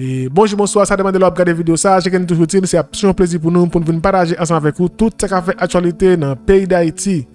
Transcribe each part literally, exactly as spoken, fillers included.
Et bonjour, bonsoir, ça demande de regarder vidéo ça, chacun toujours utile, c'est un plaisir pour nous pour nous partager ensemble avec vous toute ce qui fait actualité dans le pays d'Haïti.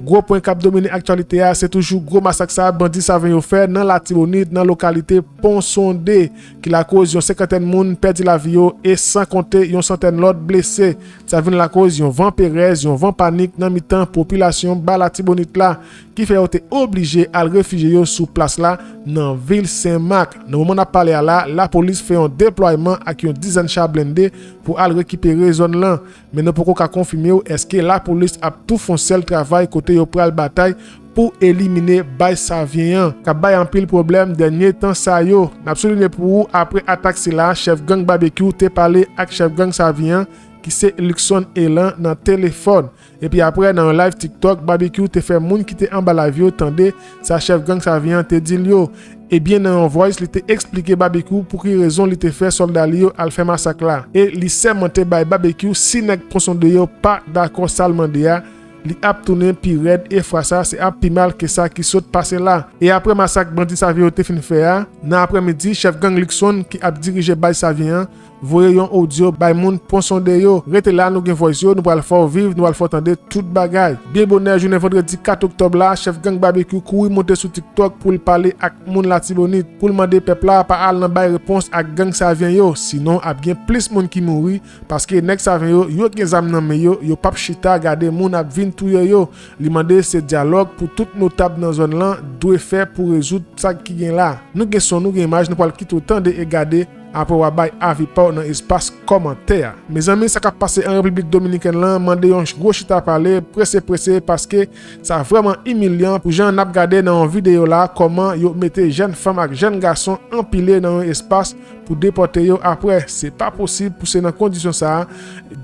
Gros point cap dominer actualité c'est toujours gros massacre ça bandit ça vient faire dans l'Artibonite dans localité Pont-Sondé qui la cause une cinquantaine moun perdu la vie et sans compter une centaine l'autre blessé. Ça vient la cause un vent pérez, un vent panique dans mi-temps population ba l'Artibonite là qui fait été obligé à réfugier sous place là dans ville Saint-Marc. Dans moment on a parlé là la police fait un déploiement avec une dizaine chars blindés pour aller récupérer zone là mais ne pourquoi pas confirmer est-ce que la police a tout foncé le travail côté yo pral bataille pour éliminer Bay Savien ka bay en pile problème dernier temps ça yo n'absolument pour après attaque là chef gang barbecue te parlé avec chef gang Savien qui c'est Luckson Elan dans téléphone et puis après dans live TikTok barbecue te fait moun qui te en bas la vie tendez sa chef gang Savien te dit yo et bien dans un voice il te expliqué barbecue pour quelle raison il te fait soldat yo al fait massacre là et il s'est bay barbecue si nèg Pont-Sondé yo pas d'accord salement dia li ap tourné pi red et frasa c'est ap pi mal que ça qui saute passer là et après massacre bandit Savien te fin faire dans après-midi chef gang Luckson qui a dirigé Bay Savien voyez un audio bay moun Pont-Sondé yo rete là nous gen voice yo nous pral fort vivre nous pral fort entendre toute bagay bien bonheur journée vendredi quatre octobre là chef gang barbecue courir monter sur TikTok pour parler ak moun l'Artibonite pour demander peuple là pas al nan bay réponse ak gang Savien yo sinon a bien plus moun qui mouri parce que nèg Savien yo yo gen zam nan men yo yo pa chita garder moun a vinn tout yo yo li mandé ce dialogue pour tout notable dans zone là doit faire pour résoudre ça qui gen là nous gen son nous gen image nous pral quitter autant de regarder après avoir bail avis par dans espace commentaire. Mes amis, ça qui a passé en République dominicaine là, mandé un gros chita parler, pressé pressé parce que ça vraiment humiliant pour gens n'a regardé dans une vidéo là comment yo mettez jeunes femmes avec jeunes garçons empilés dans un espace pour déporter yo après, c'est pas possible pour ces conditions ça.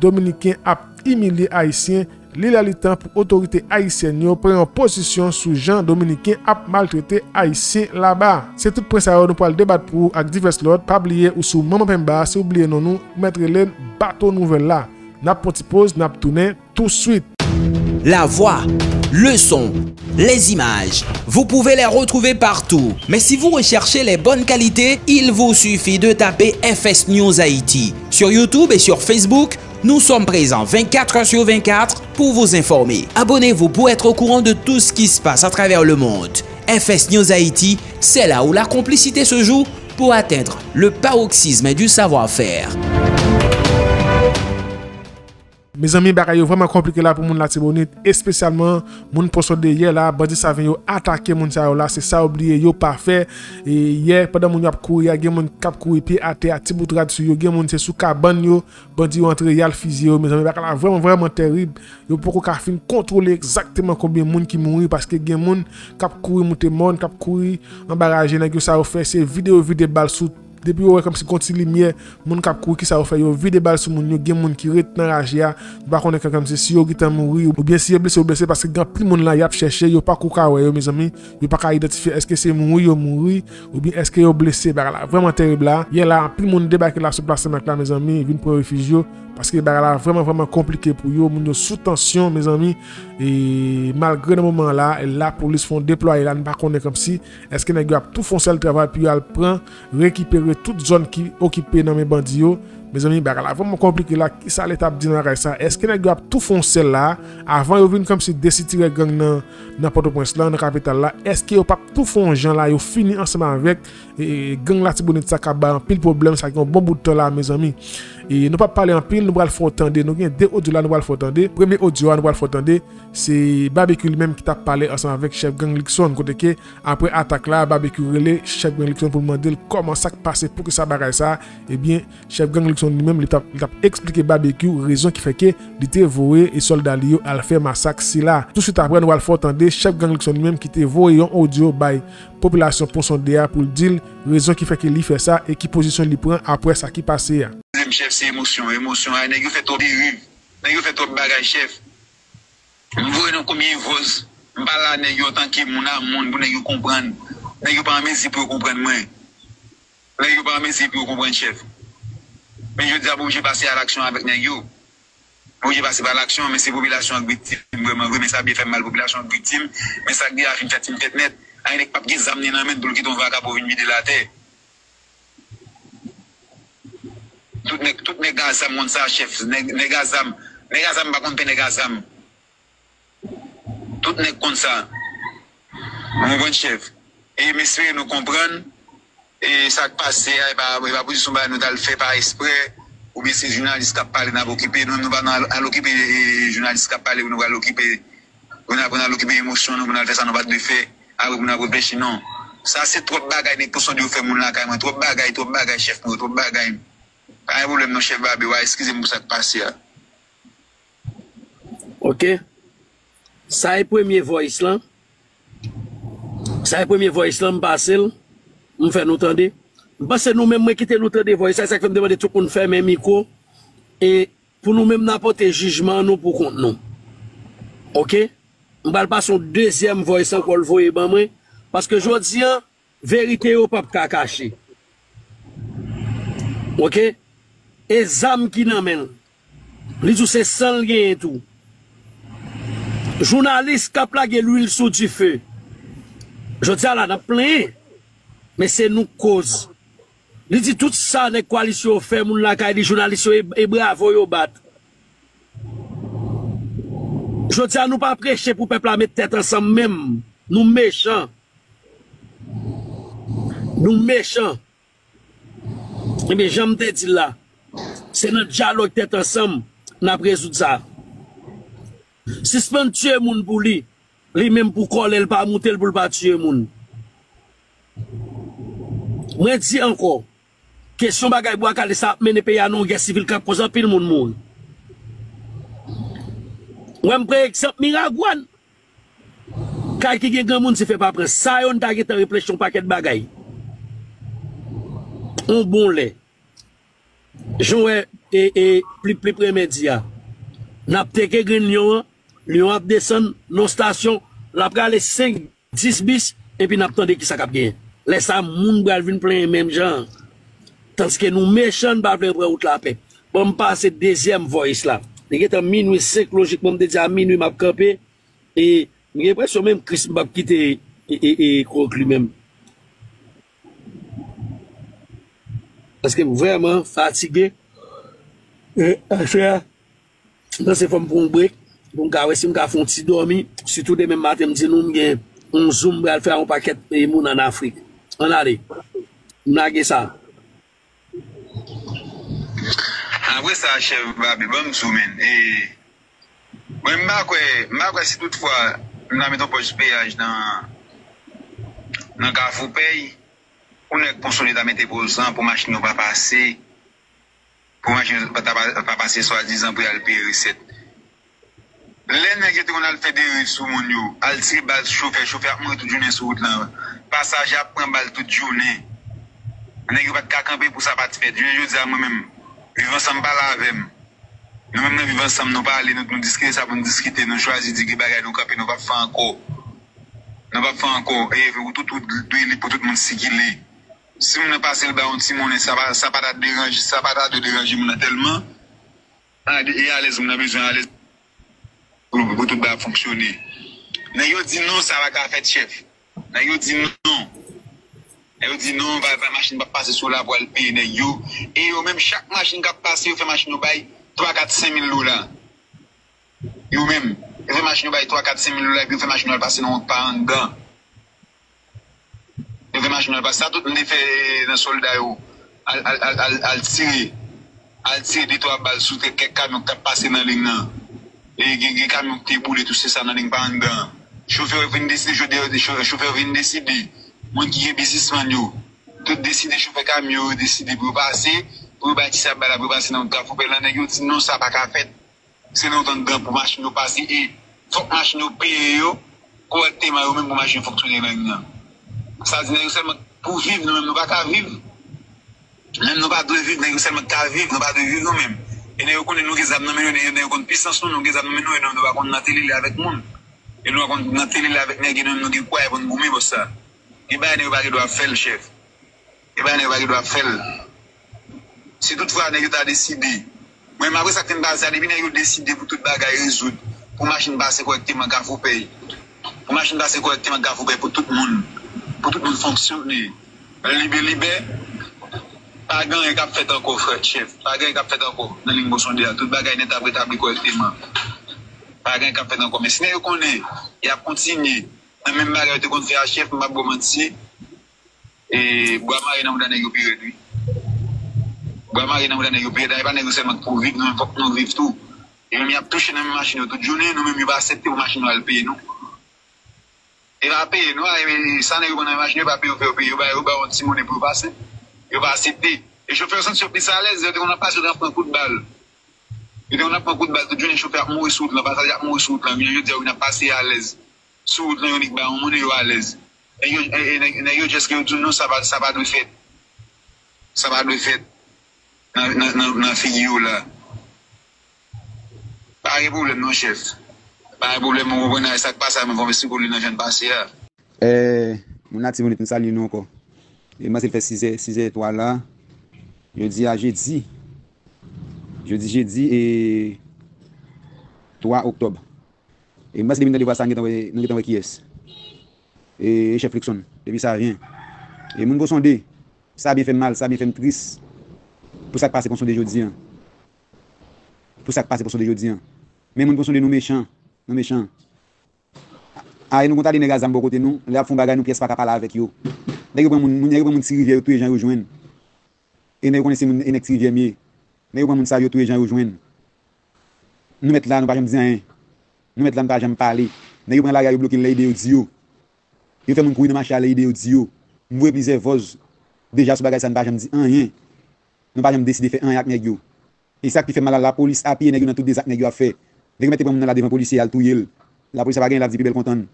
Dominicain a humilié haïtien. Il est temps pour l'autorité haïtienne de prendre position sur Jean-Dominique à maltraiter Haïtien là-bas. C'est tout pour ça que nous allons débattre pour avec divers l'autre. Pas oublier ou sous Maman Pemba, si oubliez non nous, mettre les bateaux nouvelles là. N'a pas de pause, n'a pas tourné tout de suite. La voix, le son, les images, vous pouvez les retrouver partout. Mais si vous recherchez les bonnes qualités, il vous suffit de taper F S News Haïti. Sur YouTube et sur Facebook, nous sommes présents vingt-quatre heures sur vingt-quatre pour vous informer. Abonnez-vous pour être au courant de tout ce qui se passe à travers le monde. F S News Haïti, c'est là où la complicité se joue pour atteindre le paroxysme du savoir-faire. Mes amis, c'est vraiment compliqué là pour les Artibonites, et spécialement les Pont-Sondé hier là, bandit Savien yo attaqué les gens là, c'est ça oublié, yo pas fait. Et hier pendant mon yo couru, il y a mon cap couru pied à terre, petit bout de sur yo, il y a mon c'est sous cabane yo, bandit rentré yal fusil yo, mes amis, c'est vraiment vraiment terrible. Yo pour qu'on fin contrôler exactement combien moun qui mouri parce que gen moun cap couru monter monde, cap couru embarragé nèg yo ça yo fait c'est vidéo vidéo balle sous depuis ouais comme si continue lumière mon cap couru qui ça fait yo vide balle sur mon yo gen moun qui retenant ragia ba connait comme si si yo qui tan mouri ou bien si blessé ou blessé parce que grand plus monde là y a chercher yo pas couka ouais mes amis yo pas ka identifier est-ce que c'est mouri yo mouri ou bien est-ce que yo blessé ba là vraiment terrible là hier là plus monde débarquer là sur place là mes amis vinn pour réfugié parce que ba là vraiment vraiment compliqué pour yo moun yo sous tension mes amis et malgré le moment là la police font déployer là pas connait comme si est-ce que nèg yo a tout foncer le travail puis al prend récupérer toute zone qui occupée dans mes bandits, mes amis, c'est vraiment compliqué là. Qui ça l'étape dit dans ça? Est-ce que les gars tout foncé là avant de venir comme si décider gang dans dans Port-au-Prince là, dans la capitale là? Est-ce qu'ils ont pas tout fond gens là? Ils ont fini ensemble avec et gang l'Artibonite ça kaba en pile problème ça qui ont bon bout de temps là, mes amis. Et nous pas parler en pile, nous allons faire entendre. Nous avons deux audios là, nous allons faire entendre. Premier audio là, nous allons faire entendre. C'est Barbecue lui-même qui t'a parlé ensemble avec chef gang Luckson. Côté que après attaque là, Barbecue relais chef gang Luckson pour demander comment ça passé pour que ça bagaille ça. Et bien chef gang Luckson lui-même, il t'a expliqué Barbecue, raison qui fait que il était voué et soldat Lio a fait massacre si là. Tout de suite après, nous allons faire entendre chef gang Luckson lui-même qui était voué en audio by population Pont-Sondé pour le dire, raison qui fait qu'il fait ça et qui position il prend après ça qui passe. Même chef, c'est émotion, émotion. Nous fait trop de dérive, nous fait trop de bagages, chef. Nous voyons combien de choses. Nous parlons autant que nous avons pour nous comprendre. Nous n'avons pas aimé si pour comprendre moi. Nous n'avons pas aimé si pour comprendre, chef. Mais je dis à vous, je passe à l'action avec nous. Je passe à l'action, mais c'est la population victime. Mais ça a bien fait mal, la population victime. Mais ça a bien fait une tête nette. Il n'y a pas de gens qui ont amené dans le monde pour qu'ils vont venir de la terre. tout tout négazam mon ça chef négazam négazam pas contre négazam tout nèg comme ça mon bon chef et messieurs nous comprendre et ça qui passe et pas pas position nous dal fait par exprès ou bien ces journalistes qui parlent n'a occupé nous nous va à l'occuper journalistes qui parlent nous va l'occuper on a on a l'occuper émotion nous on a fait ça nous va de faire après on a réfléchi non ça c'est trop bagaille nèg pour son Dieu fait mon la carrément trop bagaille trop bagaille chef trop bagaille. Pas de problème, chef Babi, excusez-moi pour ça qui passe. Ok. Ça est premier voice là. Ça est premier voice là, m'passe. M'fait nous tendre. M'passe nous-mêmes, m'quitter nous tendre voice. Ça, ça fait me demander tout qu'on fait, mes micros. Et pour nous-mêmes, n'apporter jugement, nous pour compte nous. Ok? M'bal pas son deuxième voice encore le voyer, ben moi. Parce que je dis, vérité au pape ka caché. Ok? Et zam qui n'amène. Li tout c'est sans lien et tout. Journaliste qui a plagué l'huile sous du feu. Je dis à la n'a plein. Mais c'est nous cause. Li dit tout ça les coalitions fait moun la ka di journaliste et bravo yo bat. Je dis à nous pas prêcher pour peuple à mettre tête ensemble même. Nous méchants. Nous méchants. Eh bien, j'aime te dire là, c'est notre dialogue tête ensemble, n'a résoudre ça. Si ce n'est pas tuer moun pour lui, lui même pour coller le pas monter pour pas tuer moun. Moi dis encore, question bagay bois calé ça mener pays à non guerre civile qui cause en pile moun moun. Moi me prend exemple Miragouane. Quand qui gen grand moun se fait pas prendre ça on t'a gete réflexion paquet de bagay. On bon lait. Jouer et et plus plus prémédia. N'a pteke gren lion, lion a descendre non station, la prale cinq dix bis et puis n'a tande ki sa k'ap gagner. Laisse ça moun bral vinn plein même genre. Tandis que nous méchants pas plein pour route la paix. Bon me passer deuxième voice là. Il est en minuit cinq logiquement me déjà minuit m'a camper et j'ai l'impression même Christ m'a quitter et et et croque lui-même. Parce que vraiment fatigué, et faire, dans ces formes pour un break, pour un si on petit dormi, surtout demain matin, me dit nous, on zoom, on faire un paquet de monde en Afrique. On allez, on a ça. Après ça, chef Babi, bon zoom, et moi, je si toutefois, on a mis un poste de péage dans Kafou Peye. On est consolidé à mettre pour cent pour machine ne pas passer, pour machine ne pas passer soi-disant pour aller payer recette. L'ennemi qu'on a fait des rues sous mon lieu, al tire balle chauffeur, chauffeur mourir toute journée sur route là, passager prend balle toute journée. On n'est pas qu'à camper pour ça pas faire. Je dis à moi-même, vivre ensemble pas là avec moi. Nous même vivre ensemble nous parler, nous nous discuter, ça pour nous discuter, nous choisir dire que bagarre nous camper, nous pas faire encore, nous pas faire encore. Et pour tout tout pour tout le monde s'équiler. Si on a passé le baron Simone, ça va ça pas déranger, ça va de déranger mon tellement. Et à l'aise, on a besoin à l'aise pour tout va fonctionner. Mais yo dit non, ça va qu'à faire chef. Mais yo dit non. Yo dit non, va va machine va passer sur la voile payer les yo et yo même chaque machine qui passe, yo fait machine au bail trois quatre cinq mille dollars. Yo même, yo fait machine au bail trois quatre cinq mille dollars, puis yo fait machine passer non pas en gant. Il fait machine à passer, tout le monde fait dans soldat yo al tirer al tirer des trois balles sous quelques camions qui passent dans ligne là et des camions qui boulent tout ça dans ligne pas dedans chauffeur vient décider chauffeur vient décider monde qui est businessman yo tout décider chauffeur camion décider pour passer pour bâtir ça balle pour passer dans Kafou Peye là nèg dit non ça pas qu'à faire c'est nous dedans pour machine nous passer et faut machine nous payer yo correctement yo même pour machine fonctionner là. Ça dit seulement pour vivre, nous-mêmes, nous ne pouvons pas vivre. Même nous ne pouvons pas vivre, nous seulement pas vivre, nous ne pouvons pas vivre nous-mêmes. Et nous connaissons nous qui avons une puissance, nous avons une nous nous avons avec nous. Et nous avons une télé avec nous, nous avons quoi, nous avons pour ça. Et bien, nous avons faire le chef. Et bien, nous avons faire. Si toutefois, nous avons décidé, même après ça, nous avons décidé pour toute bagaille résoudre, pour machine passer correctement, Kafou Peye. Pour machine passer correctement, Kafou Peye pour tout le monde. Pour tout le monde fonctionner. Libé, libé, Pas grand cap fait encore, frère chef. Pas grand cap fait encore dans ligne Pont-Sondé. Tout bagaille n'est pas rétabli correctement. Pas grand cap fait encore. Mais si nous connaissons, il a continué. Même bagaille te contre faire chef, m'a bon menti. Et Boamari n'a pas donné pire lui. Boamari n'a pas donné pire, d'ailleurs pas négocier pour vivre, nous faut que nous vive tout. Et même il a touché dans machine toute journée, nous même il va accepter aux machines à le payer nous. Et va payer nous, et ça n'est pas dans machine, va payer au payer, va avoir un petit monnaie pour passer. Il va accepter. Et chauffeur sont surpris à l'aise, on a passé un coup de balle. Et on a pris un coup de balle, tout le monde, chauffeur mourir sous le passage, mourir sous le monde, on a passé à l'aise. Sous le monde, on est à l'aise. Et je dis que nous, ça va nous faire. Ça va nous faire. Dans la figure là. Pas de problème, non, chef. Pas de problème, on va ça passe à mon dans le jeune passé. Eh, mon ami, vous êtes nous encore. Et moi, c'est fait six étoiles là. Je dis à jeudi. Je dis jeudi et trois octobre. Et moi, c'est le ministre de la Santé qui est en qui est. Et chef Luckson, depuis ça vient. Et mon Pont-Sondé, ça a bien fait mal, ça a bien fait triste. Pour ça que passe Pont-Sondé jeudi. Pour ça que passe Pont-Sondé jeudi. Mais mon Pont-Sondé nous méchants. Nous méchants. Ah, nous comptons les négas à mon côté, nous. Les gens font bagarre, nous pièces pas capable avec eux. Nèg pou moun nèg pou moun ti rivière tous les gens rejoindre et nèg connaissent moun nèg ti rivière mieux nèg pou moun sa yo tous les gens rejoindre nous mettre là nous pas jamais dire rien nous mettre là nous pas jamais parler nèg prend la gare bloquer les idées audio il fait moun courir dans marcher les idées audio nous épuiser voz déjà ce bagage ça nous pas jamais dire rien nous pas jamais décider faire rien avec nèg yo et ça qui fait mal à la police a pied nèg dans toutes des actes nèg yo a fait nèg mettre moun là devant policier a touyer la police va gagner la vie belle contente.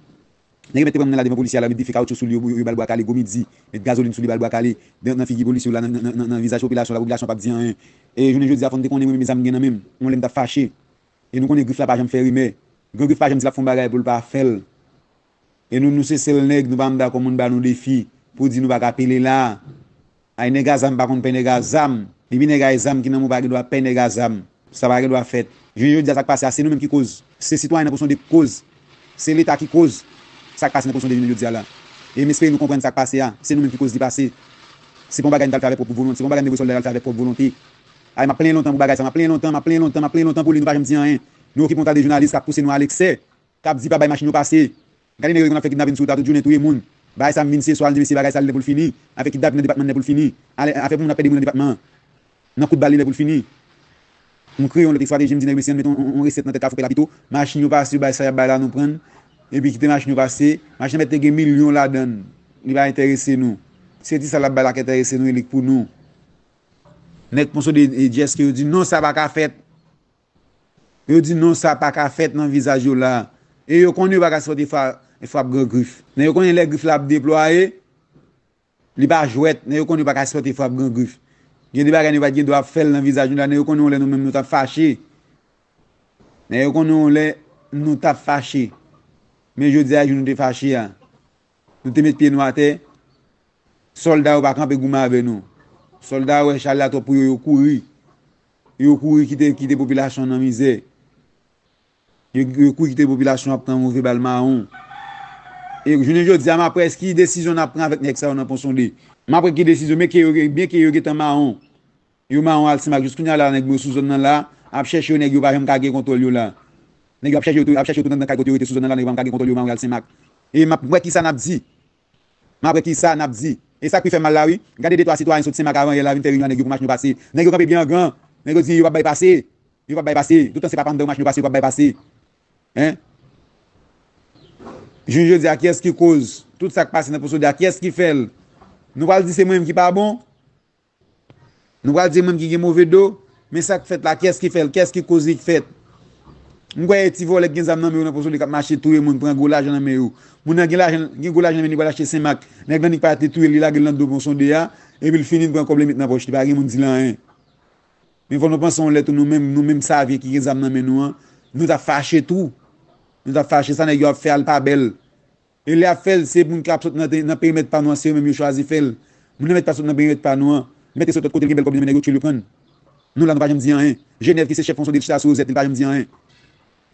Nèg mette prendre la devant policier la modifier caoutchouc sous lui bal bois calé gomidi et gasoline sous lui bal bois calé dans figure policier là dans visage population la population pas dire rien et je ne dis à fond qu'on est mes amis gain même on l'aime t'a fâché et nous connaît griffe là pas jamais faire rimer griffe pas jamais la font bagarre pour pas faire et nous nous c'est seul nèg nous pas m'da comme on ba nous défi pour dire nous pas capeler là ay nèg azam pas contre pe nèg azam et puis nèg azam qui n'a pas droit pe nèg azam ça va doit faire je ne dis à ça passer c'est nous même qui cause c'est citoyen en fonction des causes c'est l'état qui cause ça passe dans Pont-Sondé de dire là et m'espérer nous comprendre ça passe là c'est nous même qui cause du passé c'est qu'on bagaille avec propre volonté c'est qu'on bagaille négocier avec propre volonté ah m'a plein longtemps pour bagaille ça m'a plein longtemps m'a plein longtemps m'a plein longtemps pour lui nous pas me dire rien nous qui comptons des journalistes qui pousser nous à l'excès qui dit pas bail machine nous passer regardez nèg qu'on a fait kidnapping sur toute journée tout le monde bail ça mine c'est soir le bagaille ça pour finir avec kidnapping dans département pour finir avec mon appel des département dans coup de balle pour finir on crée on stratégie me dire négocier mettons on recette dans tête à fouper capito machine nous passer bail ça bail là nous prendre. Et puis, qui te machine passé, machine mette des millions là-dedans. Il va intéresser nous. C'est dit ça la balle qui intéresse nous, il est pour nous. Net pour de Jess qui dit non, ça va pas faire. Il dit non, ça va pas faire dans le visage là. Et il connaît pas sortir des frappes grand griffes. Il connaît les griffes là déployées. Il va jouer, il connaît pas sortir des frappes grand griffes. Il y a des bagages qui doivent faire dans le visage là. Il connaît nous-mêmes nous t'a fâché. Il connaît nous t'a fâché. Mais je dis à nous de fâcher. Nous te mettons pieds noirs à terre. Soldats ne peuvent pas camper gouma avec nous. Soldats ne peuvent pas pour courir. Ils courent quitter la population en misère. Ils courent quitter la population après un mauvais bal marron. Et je dis à ma presse, qui décision on prend avec Nexa on a Pont-Sondé. Ma presse qui décision, mais bien qu'il y ait un marron. Ils marron à Simak jusqu'à là, ils sont sous là, ils cherchent les gens qui ne peuvent pas contrôler là. Nèg a cherché a cherché tout dans catégorie sous zone là nèg va garder contrôle Montréal Saint-Marc et m'a après qui ça n'a dit m'a après qui ça n'a dit et ça qui fait mal là oui regardez des trois citoyens sur Saint-Marc avant la vingt et un nèg pour marche nous passer nèg camper bien grand nèg dit il va pas passer il va pas passer tout temps c'est pas prendre marche nous passer il va pas passer hein je je dis à qui est-ce qui cause tout ça qui passe dans Pont-Sondé à qui est-ce qui fait nous va dire c'est moi même qui pas bon nous va dire même qui est mauvais dos mais ça qui fait là qui est-ce qui fait qu'est-ce qui cause qui fait. Je vais vous voler les gens qui ont été marchés, tout le monde prend de l'argent dans les mains. Mon gens qui ont été l'argent dans les Saint-Marc, les gens qui ont été tout les gens qui ont été et puis finissent par compléter dans la poche. Pas rien. Mais nous pensons que nous-mêmes, nous-mêmes, savions qui ont été dans nous. Nous avons fâché tout. Nous avons fâché ça, nous avons fait pas belle. Et les affaires, c'est pour nous qui ne permettent pas nous, c'est eux-mêmes qui choisissent de faire. Nous ne mettons pas nous, mettez sur l'autre côté, nous ne pouvons pas dire rien. Genève qui est chef de l'État, nous ne pouvons pas dire rien.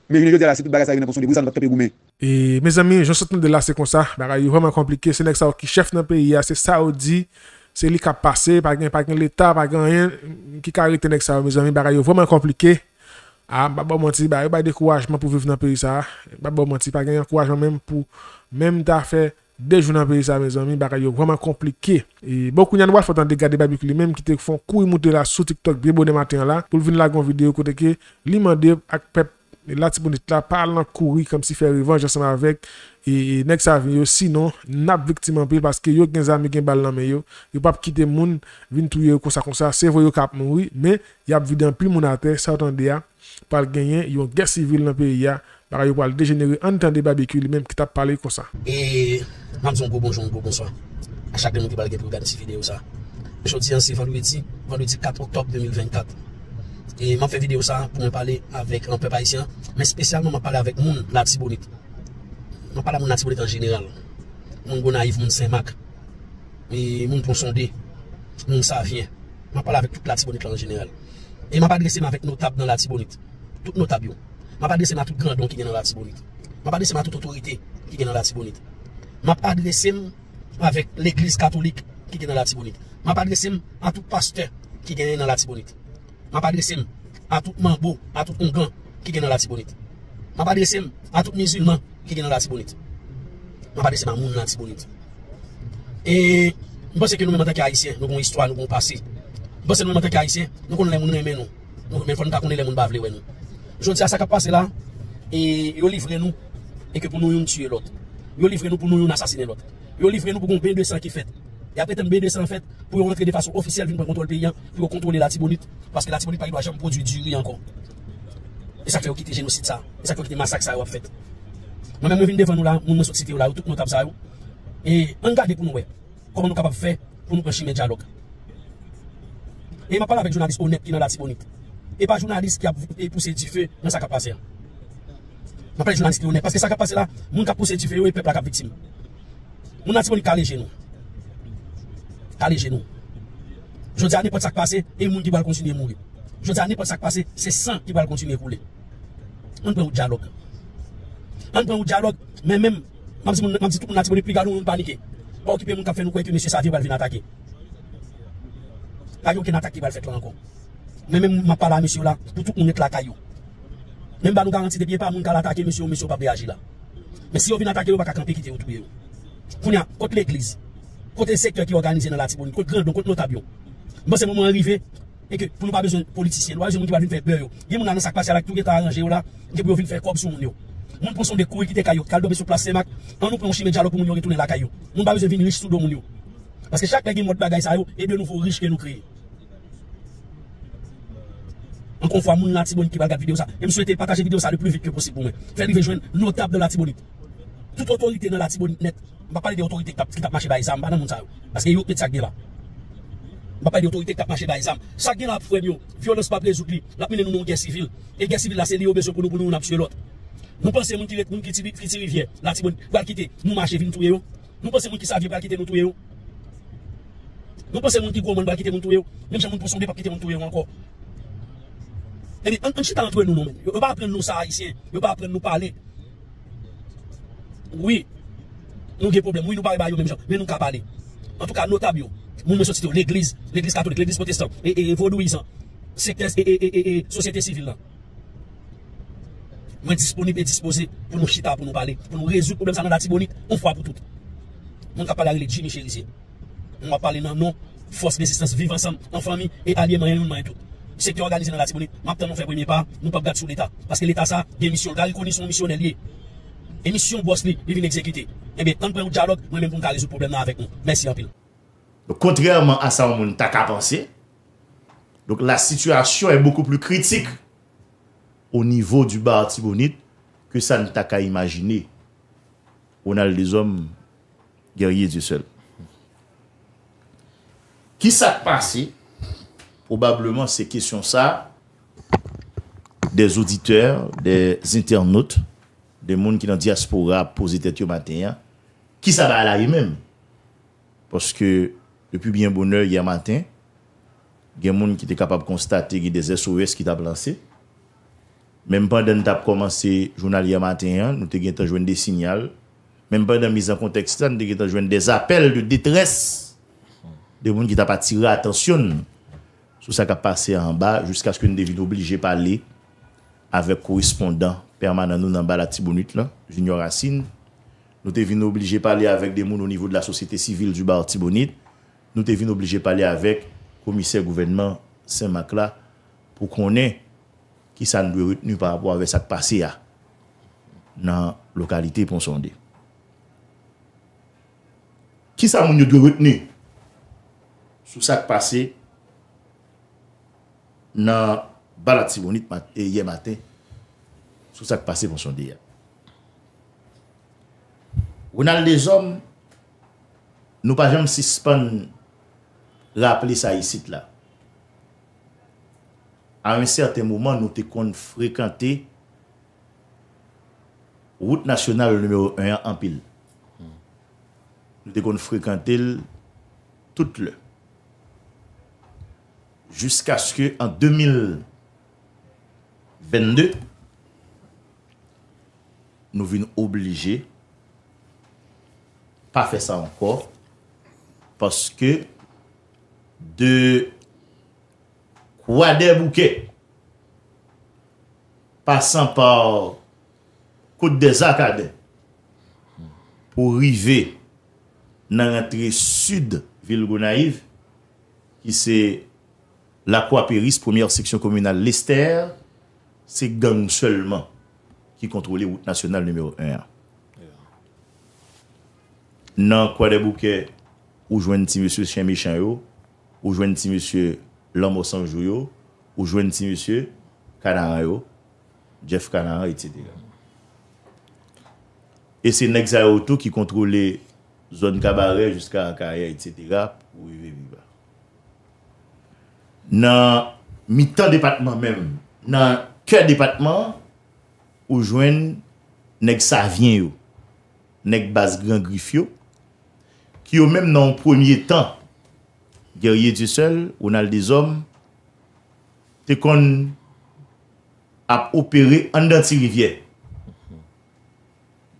Mais je ne dis pas que tout bagage est possible, vous allez pas payer gourmet. Et mes amis, je sens de là c'est comme ça, c'est vraiment compliqué, c'est ça qui chef dans le pays, c'est ça qui dit c'est lui qui a passé, pas de l'État, pas de rien, qui a arrêté avec ça, mes amis, c'est vraiment compliqué. Ah, bah, bon, menti, bah, bah, découragement pour vivre dans le pays, ça. Bah, bon, menti, pas de courage même pour, même d'affaires. Des jours dans le pays, ça, mes amis, c'est vraiment compliqué. Et beaucoup de gens font un dégât de barbecue, même qui te font courir monter là sur TikTok, bien bon de matin là, pour venir là, une vidéo, côté que, l'imande, ak pep, là, tu là, parle en courir, comme si faire revanche ensemble avec, et next avenue, sinon, n'a victime en pile, parce que yo, quinze amis qui ont balle dans le yo, yo pas quitter moun, vin touye comme ça, comme ça, c'est vrai, yo kap mouri, mais y a vidé en pile moun à terre, ça attendait à, par gagner, yon guerre civile dans le pays, par yo, pal dégénérer, en temps de barbecue, lui-même qui t'a parlé comme ça. Et... Bonjour, bonjour, bonsoir. À chaque monde qui va regarder cette vidéo, ça. Je dis c'est vendredi, vendredi quatre octobre deux mille vingt-quatre. Et je fais vidéo ça pour me parler avec un peuple haïtien, mais spécialement je parle avec mon Artibonite. Je parle avec mon Artibonite en général. Mon Gonaïve, mon Saint-Marc, et mon Pont-Sondé, mon Savien. Je parle avec toute l'Artibonite en général. Et je parle avec nos tables dans l'Artibonite. Toutes nos tables. Je parle avec tout grand don qui est dans l'Artibonite. Je parle avec toute autorité qui est dans l'Artibonite. Je m'adresse avec l'église catholique qui est dans l'Artibonite. Je m'adresse à tout pasteur qui est dans l'Artibonite. Je m'adresse à tout mambo, à tout ongan qui est dans l'Artibonite. Je m'adresse à tout musulman qui est dans l'Artibonite. Je m'adresse à mon l'Artibonite. Et je pense que nous, en tant qu'Haïtiens, nous avons une histoire, nous avons un passé. Je pense que nous, en tant qu'Haïtiens, nous connaissons les gens nous. Nous connaissons les gens qui nous. Je dis à ça qui passe là, et ils livrent nous, et que pour nous, nous tuer l'autre. Ils livrent nous pour nous assassiner l'autre. Ils livrent nous pour qu'on B deux cents qui fait. Et après, un B deux cents fait pour rentrer de façon officielle pour contrôler le pays, pour contrôler l'Artibonite. Parce que l'Artibonite ne doit jamais produire du riz encore. Et ça fait quitter le génocide. Et ça fait quitter le massacre. Moi-même, je viens devant nous là, nous sommes société là, tout le monde a ça. Et on garde pour nous, comment nous sommes capables de faire pour nous prêcher le dialogue. Et je parle avec un journaliste honnête qui est dans l'Artibonite. Et pas un journaliste qui a poussé du feu dans sa capacité. Je parle de journaliste qui est honnête. Parce que ça qui a passé là, les gens qui ont poussé du feu et le peuple qui a victime. Les gens qui ont calé nous. Calé chez nous. Je dis à n'importe ce qui passe et les gens qui vont continuer à mourir. Je dis à n'importe ce qui passe, c'est sang qui va continuer à couler. On prend un dialogue. On prend un dialogue, mais même, je dis que tout le monde ne peut plus paniquer. Pas occuper les gens qui font nous croire que M. Savien va venir attaquer. Pas aucune attaque qui va le faire là encore. Mais même, je parle à M. là, pour tout le monde est là. Même pas nous garantir de bien pas moun ka l'attaquer monsieur monsieur pas réagir là. Mais si on vient attaquer on pas camper quitter autour yo. Kounya contre l'église, contre secteur qui organisé dans l'Artibonite, contre grand donc contre notable. Bon c'est moment arrivé et que pour nous pas besoin politicien, là, gens qui va venir faire peur yo. Il y a moun annonce ça passer là tout est arrangé là, qui pour venir faire corps sur moun yo. Moun prend son des couilles qui te caillou, calme sur place Saint-Marc, on nous prend chimé dialogue pour moun retourner la caillou. Moun pas besoin venir riche sous dos moun yo. Parce que chaque monde bagaille ça yo et de nouveau riche que nous créer. Encore une fois, mon Artibonite qui va regarder vidéo ça. Et je souhaite partager vidéo ça le plus vite que possible pour moi. Faire arriver joindre notable de l'Artibonite. Toute autorité dans l'Artibonite net. Je ne vais pas parler des autorités qui t'a marché par les armes. Parce que yo pète ça là. Je ne vais pas parler des autorités qui t'a marché par les armes. Ça qui est là pour nous. Violence pas plaisir. La mine nous en guerre civile. Et guerre civile là c'est lié au besoin pour nous pour nous nous tuer l'autre. Nous pensons que les gens qui tirent rivière, l'Artibonite va quitter nous marcher venir tuer. Nous pensons que les gens qui savent va quitter nous tuer. Nous pensons que les gens qui gourmand va quitter nous tuer. Même si les gens pour sonder va quitter nous tuer encore. Et bien, on chita entre nous, nous-mêmes. Ils ne vont pas apprendre nous ça haïtiens. Ils ne vont pas apprendre nous parler. Oui, nous avons des problèmes. Oui, nous ne parlons pas de même gens. Mais nous ne pouvons pas parler. En tout cas, notable, nous nous sortons l'église, l'église catholique, l'église protestante, et les vaudouisants, et société civile. Nous sommes disponibles et disposés pour nous chita, pour nous parler, pour nous résoudre le problème dans l'Artibonite, une fois pour toutes. Nous ne pouvons pas parler de Jimmy Chérisier. Nous ne parler dans nos forces de résistance, vivre ensemble, en famille, et alliés, et tout. Secteur organisé dans l'Artibonite, maintenant nous faisons premier pas, nous ne pouvons pas garder sur l'État. Parce que l'État, ça, il y a une mission, il connaît son missionnaire lié. Et mission boss li, il vient exécuter. Eh bien, tant que nous dialogue, moi-même, nous résoudre le problème avec nous. Merci en pile. Donc, contrairement à ça, on n'a qu'à penser. Donc, la situation est beaucoup plus critique au niveau du bas Artibonite que ça ne t'a qu'à imaginer. On a les hommes guerriers du seul. Qui s'est passé? Probablement, ces questions-là, des auditeurs, des internautes, des gens qui dans la diaspora posent tête au matin, qui ça va à la même. Parce que depuis bien bonheur, hier matin, il y a des gens qui étaient capables de constater qu'il y a des S O S qui t'ont lancé. Même pendant que tu as commencé le journal hier matin, nous avons joué des signaux. Même pendant la mise en contexte, nous avons joué des appels de détresse des gens qui n'ont pas tiré attention sur ce qui a passé en bas jusqu'à ce que nous devions obligés de parler avec correspondant permanent nous dans l'Artibonite, Junior Racine. Nous devions obligés de parler avec des gens au niveau de la société civile du Artibonite. Nous devions obligés de parler avec le commissaire gouvernement Saint-Marc pour qu'on ait qui ça nous retenu par rapport à ce qui passé dans la localité Pont-Sondé. Qui ça nous doit retenir sur ce qui passé dans Artibonite hier matin, sur ce qui passé Pont-Sondé. On a des hommes, nous pas jamais suspendre rappeler ça ici là. À un certain moment, nous avons fréquenté route nationale numéro un en pile. Nous avons fréquenté toute le. Jusqu'à ce que en deux mille vingt-deux, nous vîmes obligés pas faire ça encore parce que de Croix des Bouquets, passant par Côte des Acades, pour arriver dans l'entrée sud ville Gonaïve, qui c'est la Croix-Péris, première section communale l'Ester, c'est gang seulement qui contrôlait route nationale numéro un. Dans Croix des Bouquets, où joint M. Chien Michan, où joint M. Lambo Sanjou, ou joint M. Canara, Jeff Canara, et cetera. Et c'est Nexaoto qui contrôlait zone cabaret jusqu'à Akaya, et cetera. Pour vivre. Dans mi-temps département même, dans cœur département, ou joint Grand Savien, Grand Griffe, qui au même dans le premier temps, guerrier du seul, on a des hommes, t'es qu'on a opéré en d'anti-rivière.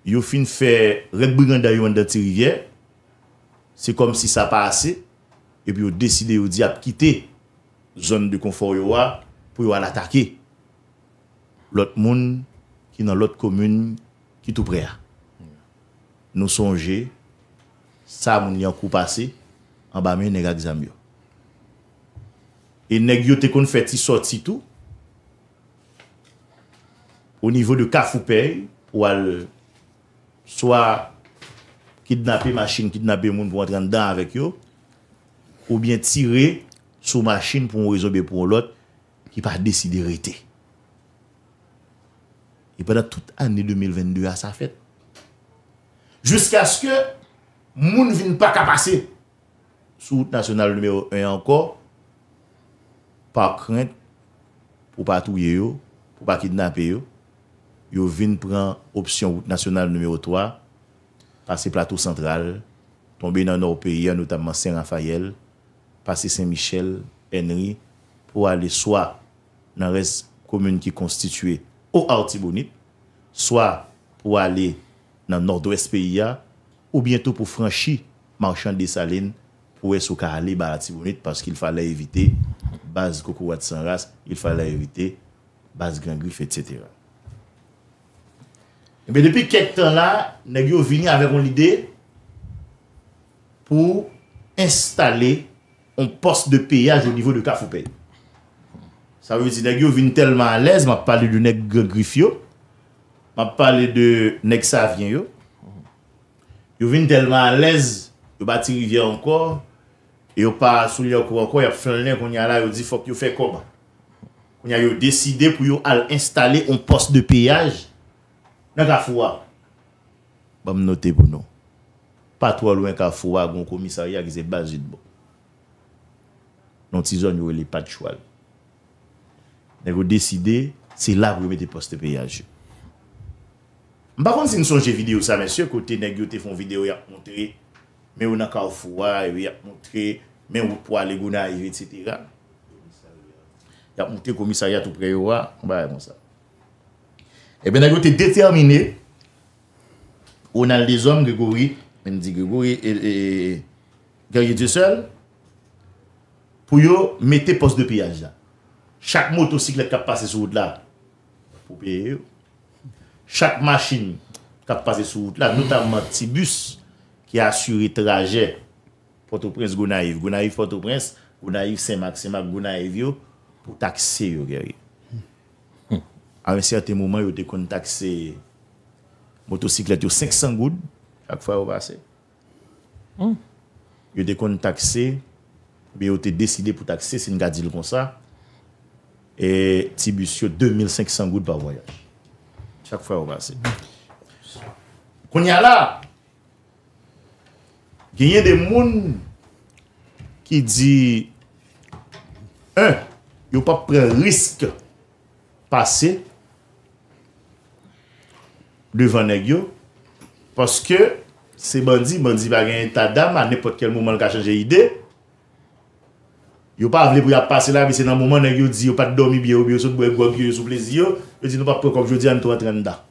Ils ont fini de faire Red Brigand en d'anti-rivière. C'est comme si ça passait. Et puis, ils ont décidé de quitter la zone de confort pour l'attaquer. L'autre monde qui est dans l'autre commune qui est tout près. Nous songeons, ça, nous y a encore passé. En bas, mais nèg exam yo. Et nèg yo te kon fait ti sorti tout au niveau de Kafou Peye pour al soit kidnapper machine, kidnapper moun pour entrer dedans avec yo ou bien tirer sur machine pour résoudre pour l'autre qui pas décidé rester. Et pendant toute année deux mille vingt-deux à sa fête jusqu'à ce que moun vinn pas ka passer sous route nationale numéro un encore, par crainte, pour ne pas touiller, pour ne pas kidnapper, ils viennent prendre option route nationale numéro trois, passer plateau central, tomber dans nos pays, notamment Saint-Raphaël, passer Saint-Michel, Ennerie, pour aller soit dans les communes qui constituées au Artibonite, soit pour aller dans le Nord-Ouest pays, ou bientôt pour franchir Marchand des Salines. Où est-ce qu'on allait à Artibonite parce qu'il fallait éviter base Kokouat sans race, il fallait éviter base Grand Griffe, et cetera. Mais depuis quelques temps là, nous avons venu avec l'idée pour installer un poste de péage au niveau de Kafou Peye. Ça veut dire que nous avons venu tellement à l'aise, je parle de Grand Griffe, je parle de Nèg Savien. Nous avons venu tellement à l'aise, nous avons bâti rivière encore. Et pas sous le courant quoi, il y a flanné qu'on y a là, il dit faut que vous faites comment. On y a eu décidé pour vous installer un poste de péage dans Kafoua. Bon noter pour nous. Pas trop loin Kafoua, un commissariat qui est basé de bon. Dans cette zone où il n'y a pas de choix. On a décidé, c'est là que vous mettez poste de péage. Par contre, si nous sommes vidéo ça monsieur côté négocié font vidéo il a montré mais on a Kafoua, il a montré, mais on peut aller Gonaïve, et cetera. Il a montré le commissariat tout près, on va faire ça. Et bien, on a été déterminé, on a des hommes, Grégory, on dit Grégory, et Grégory tout seul, pour mettre poste de péage. Chaque motocyclette qui passe sur route là, pour payer. Chaque machine qui passe sur route là, notamment petit bus qui assure le trajet Port-au-Prince, Gonaïve, Gonaïve, Port-au-Prince, Gonaïve, Saint-Marc, Saint-Marc, Gonaïve, pour taxer. À un certain moment, ils ont contacté motocyclette cinq cents gouttes, chaque fois vous passez. Ils ont contacté, mais ils ont décidé pour taxer, c'est une gadille comme ça. Et Tibusio deux mille cinq cents gouttes par voyage. Chaque fois vous passez. Quand il y a là, il y a des gens qui disent, un, ils ne peuvent pas prendre risque. Passer devant Negio parce que ces bandits, bandits va gagner ta dame à n'importe quel moment qui a changé d'idée. Ils ne pas voulu passer là, mais c'est dans le moment où ils disent qu'ils ne pas dormir bien, ils ne sont pas dormir sous plaisir. Ils disent qu'ils ne pas comme je dis, ils ne sont pas.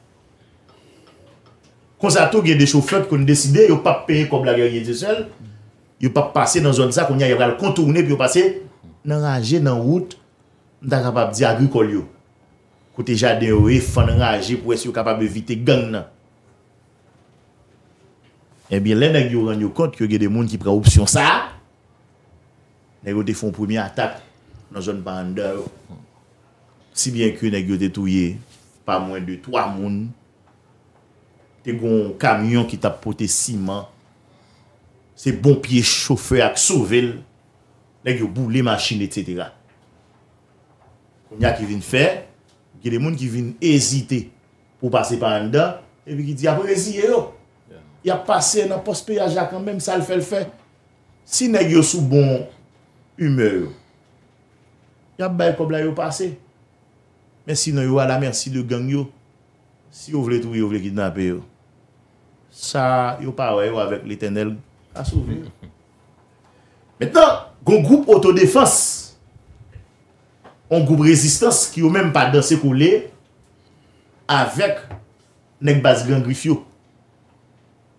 Quand ça tourne, il y a des chauffeurs qui ont décidé, ils ne pas payer comme la guerrière du seul. Ils ne pas passer dans une zone où ils vont contourner, puis ils passer dans la dans route, dans la dire agricole. Côté jardin, il faut enrager pour être capable d'éviter gang. Eh bien, les gens qui ont rendu compte qu'il y a des gens qui prennent option ça, ils font une première attaque dans la zone Bandeur. Si bien que les gens ont détruit pas moins de trois personnes, ils ont un camion qui t'a porté ciment, c'est bon pied chauffeur qui sauvé, ils ont boulé les machines, et cetera. Il y a qui viennent faire. Il y a des gens qui viennent hésiter pour passer par en dedans et puis qui disent après, il a passé dans le poste péage quand même, ça le fait le fait. Si les gens sont sous bonne humeur, il y a des gens qui ont passé. Mais sinon, ils sont à la merci de gang. Si vous voulez tout, vous voulez kidnapper. Ça, ils ne sont pas avec l'éternel à sauver. Maintenant, un groupe autodéfense. Un groupe résistance qui n'a même pas dansé coulé avec les bases Grand Griffe.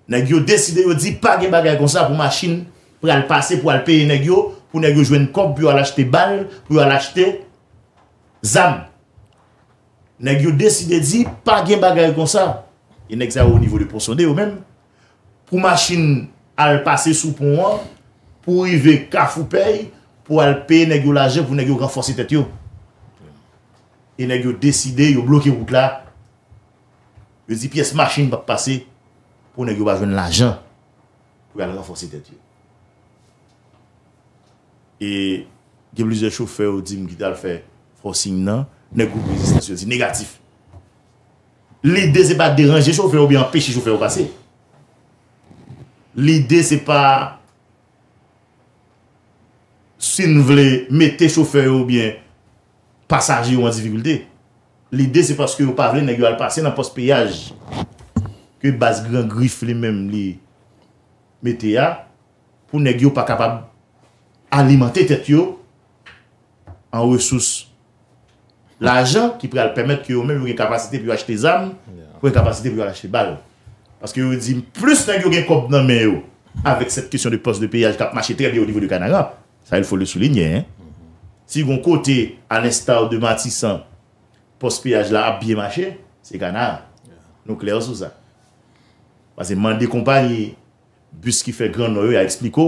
Ils ont décidé de dire pas de bagages comme ça pour machine, pour aller passer, pour aller payer les gens, pour les gens jouer une cop, pour aller acheter balles, pour aller acheter zam. Ils ont décidé de dire pas de bagages comme ça. Et les gens au niveau de Pont-Sondé ou même, pour machine aller passer sous pont, pour arriver Kafou Peye, pour aller payer les gens pour les renforcer la tête. Et les gens décidé de bloquer la route là. Ils disent pièce machine va passer pour les gens avoir l'argent pour aller renforcer la tête. Et il y a plusieurs chauffeurs qui disent qu'ils ont fait forcing non, les groupes de résistance disent négatif. L'idée c'est pas déranger les chauffeurs ou bien empêcher les chauffeurs de passer. L'idée c'est pas si nous voulons mettre chauffeur ou bien passager en difficulté. L'idée c'est parce que vous parlez de vous passer dans le poste péage que base Grand Griffe lui-même li mettez à pour ne pas être capable d'alimenter tête en ressources. L'argent qui peut permettre que vous même une capacité pour acheter des armes, pour une capacité pour acheter des balles. Parce que vous dites plus vous avez un dans main avec cette question de poste de péage qui a marché très bien au niveau du Canada. Ça, il faut le souligner. Hein? Mm-hmm. Si vous côté, à l'instar de Matissan, post-péage là a bien marché, c'est Canard. Yeah. Nous clair sur ça. Parce que Mandé compagnie, bus qui fait grand noyau, a expliqué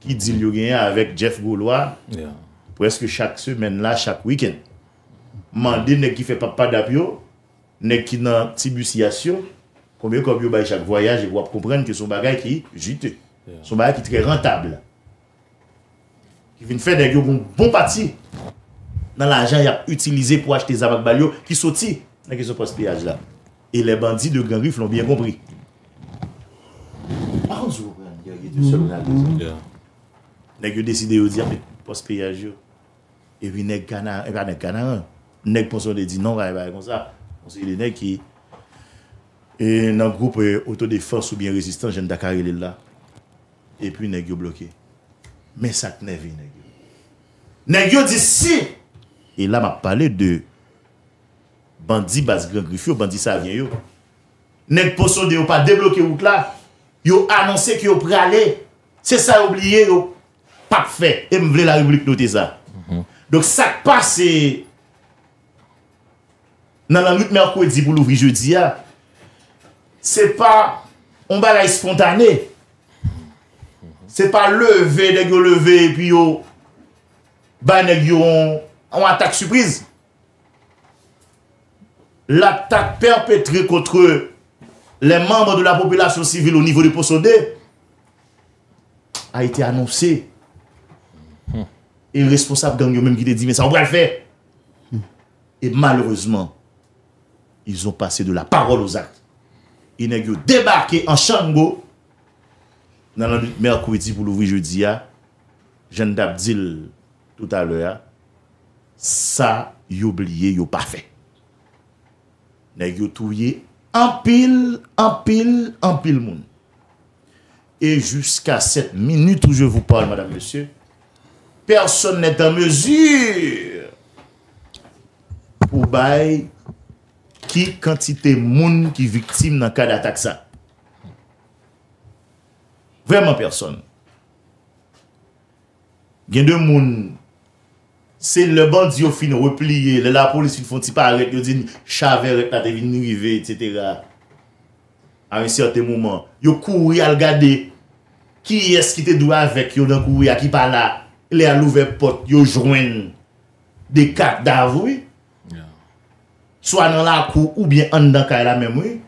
qui dit le gain avec Jeff Gaulois yeah. Presque chaque semaine là, chaque week-end. Mandé ne qui fait papa d'apio, ne qui dans tibusiation, combien comme yo chaque voyage, et vous comprendre que son bagage qui juteux. Yeah. Son bagage qui est très rentable. Qui vient faire des bons parti dans l'argent qu'il a utilisé pour acheter des abac-balio qui sortit dans ce post-péage là. Et les bandits de Grand Griffe l'ont bien compris. Par contre, il y a deux seuls là. Ils ont décidé de dire mais post-péage. Et puis, les Canards, et pas les Canards, les Ponsons disent non, ils ne comme ça. C'est les gens qui. Et dans le groupe autodéfense ou bien résistant, j'aime Dakar, il est là. Et puis, ils ont bloqué. Mais ça ne vient pas. Nègyo dit si. Et là, m'a parlé de bandits bas Grand Griffe, bandits Savien. Nèg Ponsonde yo pas débloqué route là. Yo annoncé que yo pralé. C'est ça oublié yo. pas fait. Et me voulait la République noter ça. Mm -hmm. Donc ça passe dans la lutte mercredi pour l'ouvrir jeudi. C'est pas on va la spontané. C'est pas lever, dès que lever, et puis yo, bah, on, on attaque surprise. L'attaque perpétrée contre les membres de la population civile au niveau de Pont-Sondé a été annoncée. Hmm. Et le responsable gang même qui te dit, mais ça on va le faire. Hmm. Et malheureusement, ils ont passé de la parole aux actes. Ils ont débarqué en Chango. Dans la lutte mercredi pour l'ouvrir jeudi, Jean Dabdil tout à l'heure, ça, y'a oublié, y'a pas fait. N'a y'a touillé en pile, en pile, en pile moun. Et jusqu'à cette minute où je vous parle, madame, monsieur, personne n'est en mesure pour bailler qui quantité moun qui victime dans le cas d'attaque ça. Vraiment personne. Il y a deux monde. C'est le bandit qui fin replié. La police qui font pas arrêter. Ils disent Chavel est venu arriver, et cetera. À un certain moment, ils courent à regarder qui est-ce qui te doit avec. Ils courent à qui pas là. Ils ont ouvert la porte. Ils joignent des cartes d'avoue. Soit dans la cour ou bien en dedans la même. Oui.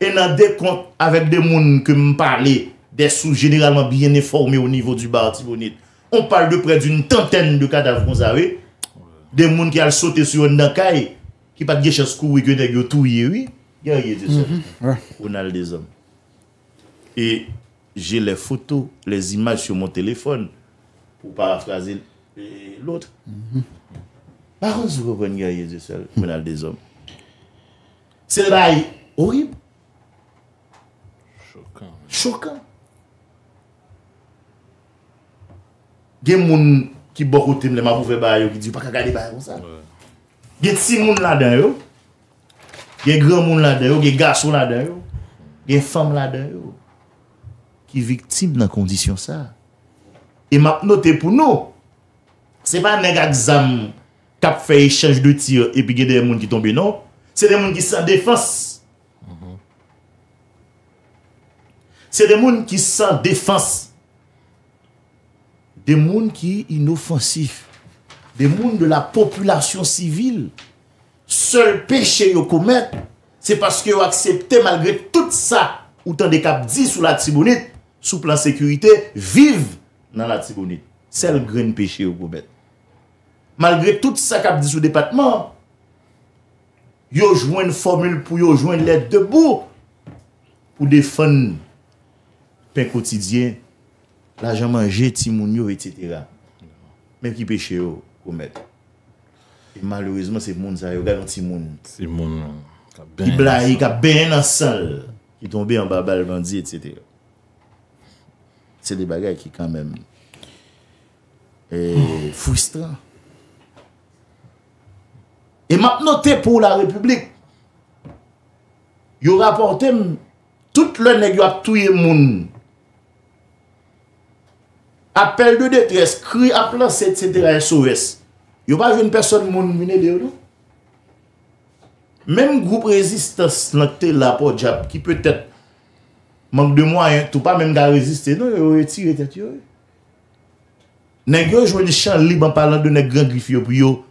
Et dans des comptes avec des gens que je parlais, des sous généralement bien informés au niveau du bar Artibonite, on parle de près d'une trentaine de cadavres qu'on a. Des gens qui ont sauté sur une caille, qui n'ont pas de chasse courir, qui ont tout oui. Il y a des hommes. On a des hommes. Et j'ai les photos, les images sur mon téléphone, pour paraphraser l'autre. Par contre, vous comprenez, il y a des hommes. On a des hommes. C'est là horrible. Choquant. Il y a des gens qui beaucoup de temps qui disent pas regarder comme ça. Il y a des petits gens là-dedans. Il y a des grands gens là-dedans. Il y a des garçons là-dedans. Il y a des femmes là-dedans qui sont victimes dans condition ça. Et maintenant, notez pour nous, ce n'est pas un examen qui fait échange de tir et puis il y a des gens qui tombent. Non, c'est des gens qui sont sans défense. C'est des gens qui sont sans défense. Des gens qui sont inoffensifs. Des gens de la population civile. Seul péché qu'ils commettent, c'est parce qu'ils ont accepté malgré tout ça, autant de cap dit sous la Tibonite, sous plan sécurité, vivent dans la Tibonite. C'est le grand péché qu'ils commettent. Malgré tout ça cap dit sous le département, ils ont joué une formule pour joindre les deux bouts pour défendre quotidien, l'argent mangé, timounio, et cetera. Même qui péché yo commettre. Et malheureusement, c'est moun ça, yo gade timoun. C'est moun qui blaye, qui a ben en salle, qui tombe en bas bal bandit, et cetera. C'est des bagages qui quand même est frustrant. Et maintenant, pour la République, yo rapporte tout le nèg yo a touye moun. Appel de détresse, cri à place, et cetera. S O S. Il n'y a pas une personne qui est de nous. Même groupe résistance qui peut-être manque de moyens, tout pas même de résister, non, il a retiré tête. Les gens jouent des chants libres en parlant de Grand Griffe pour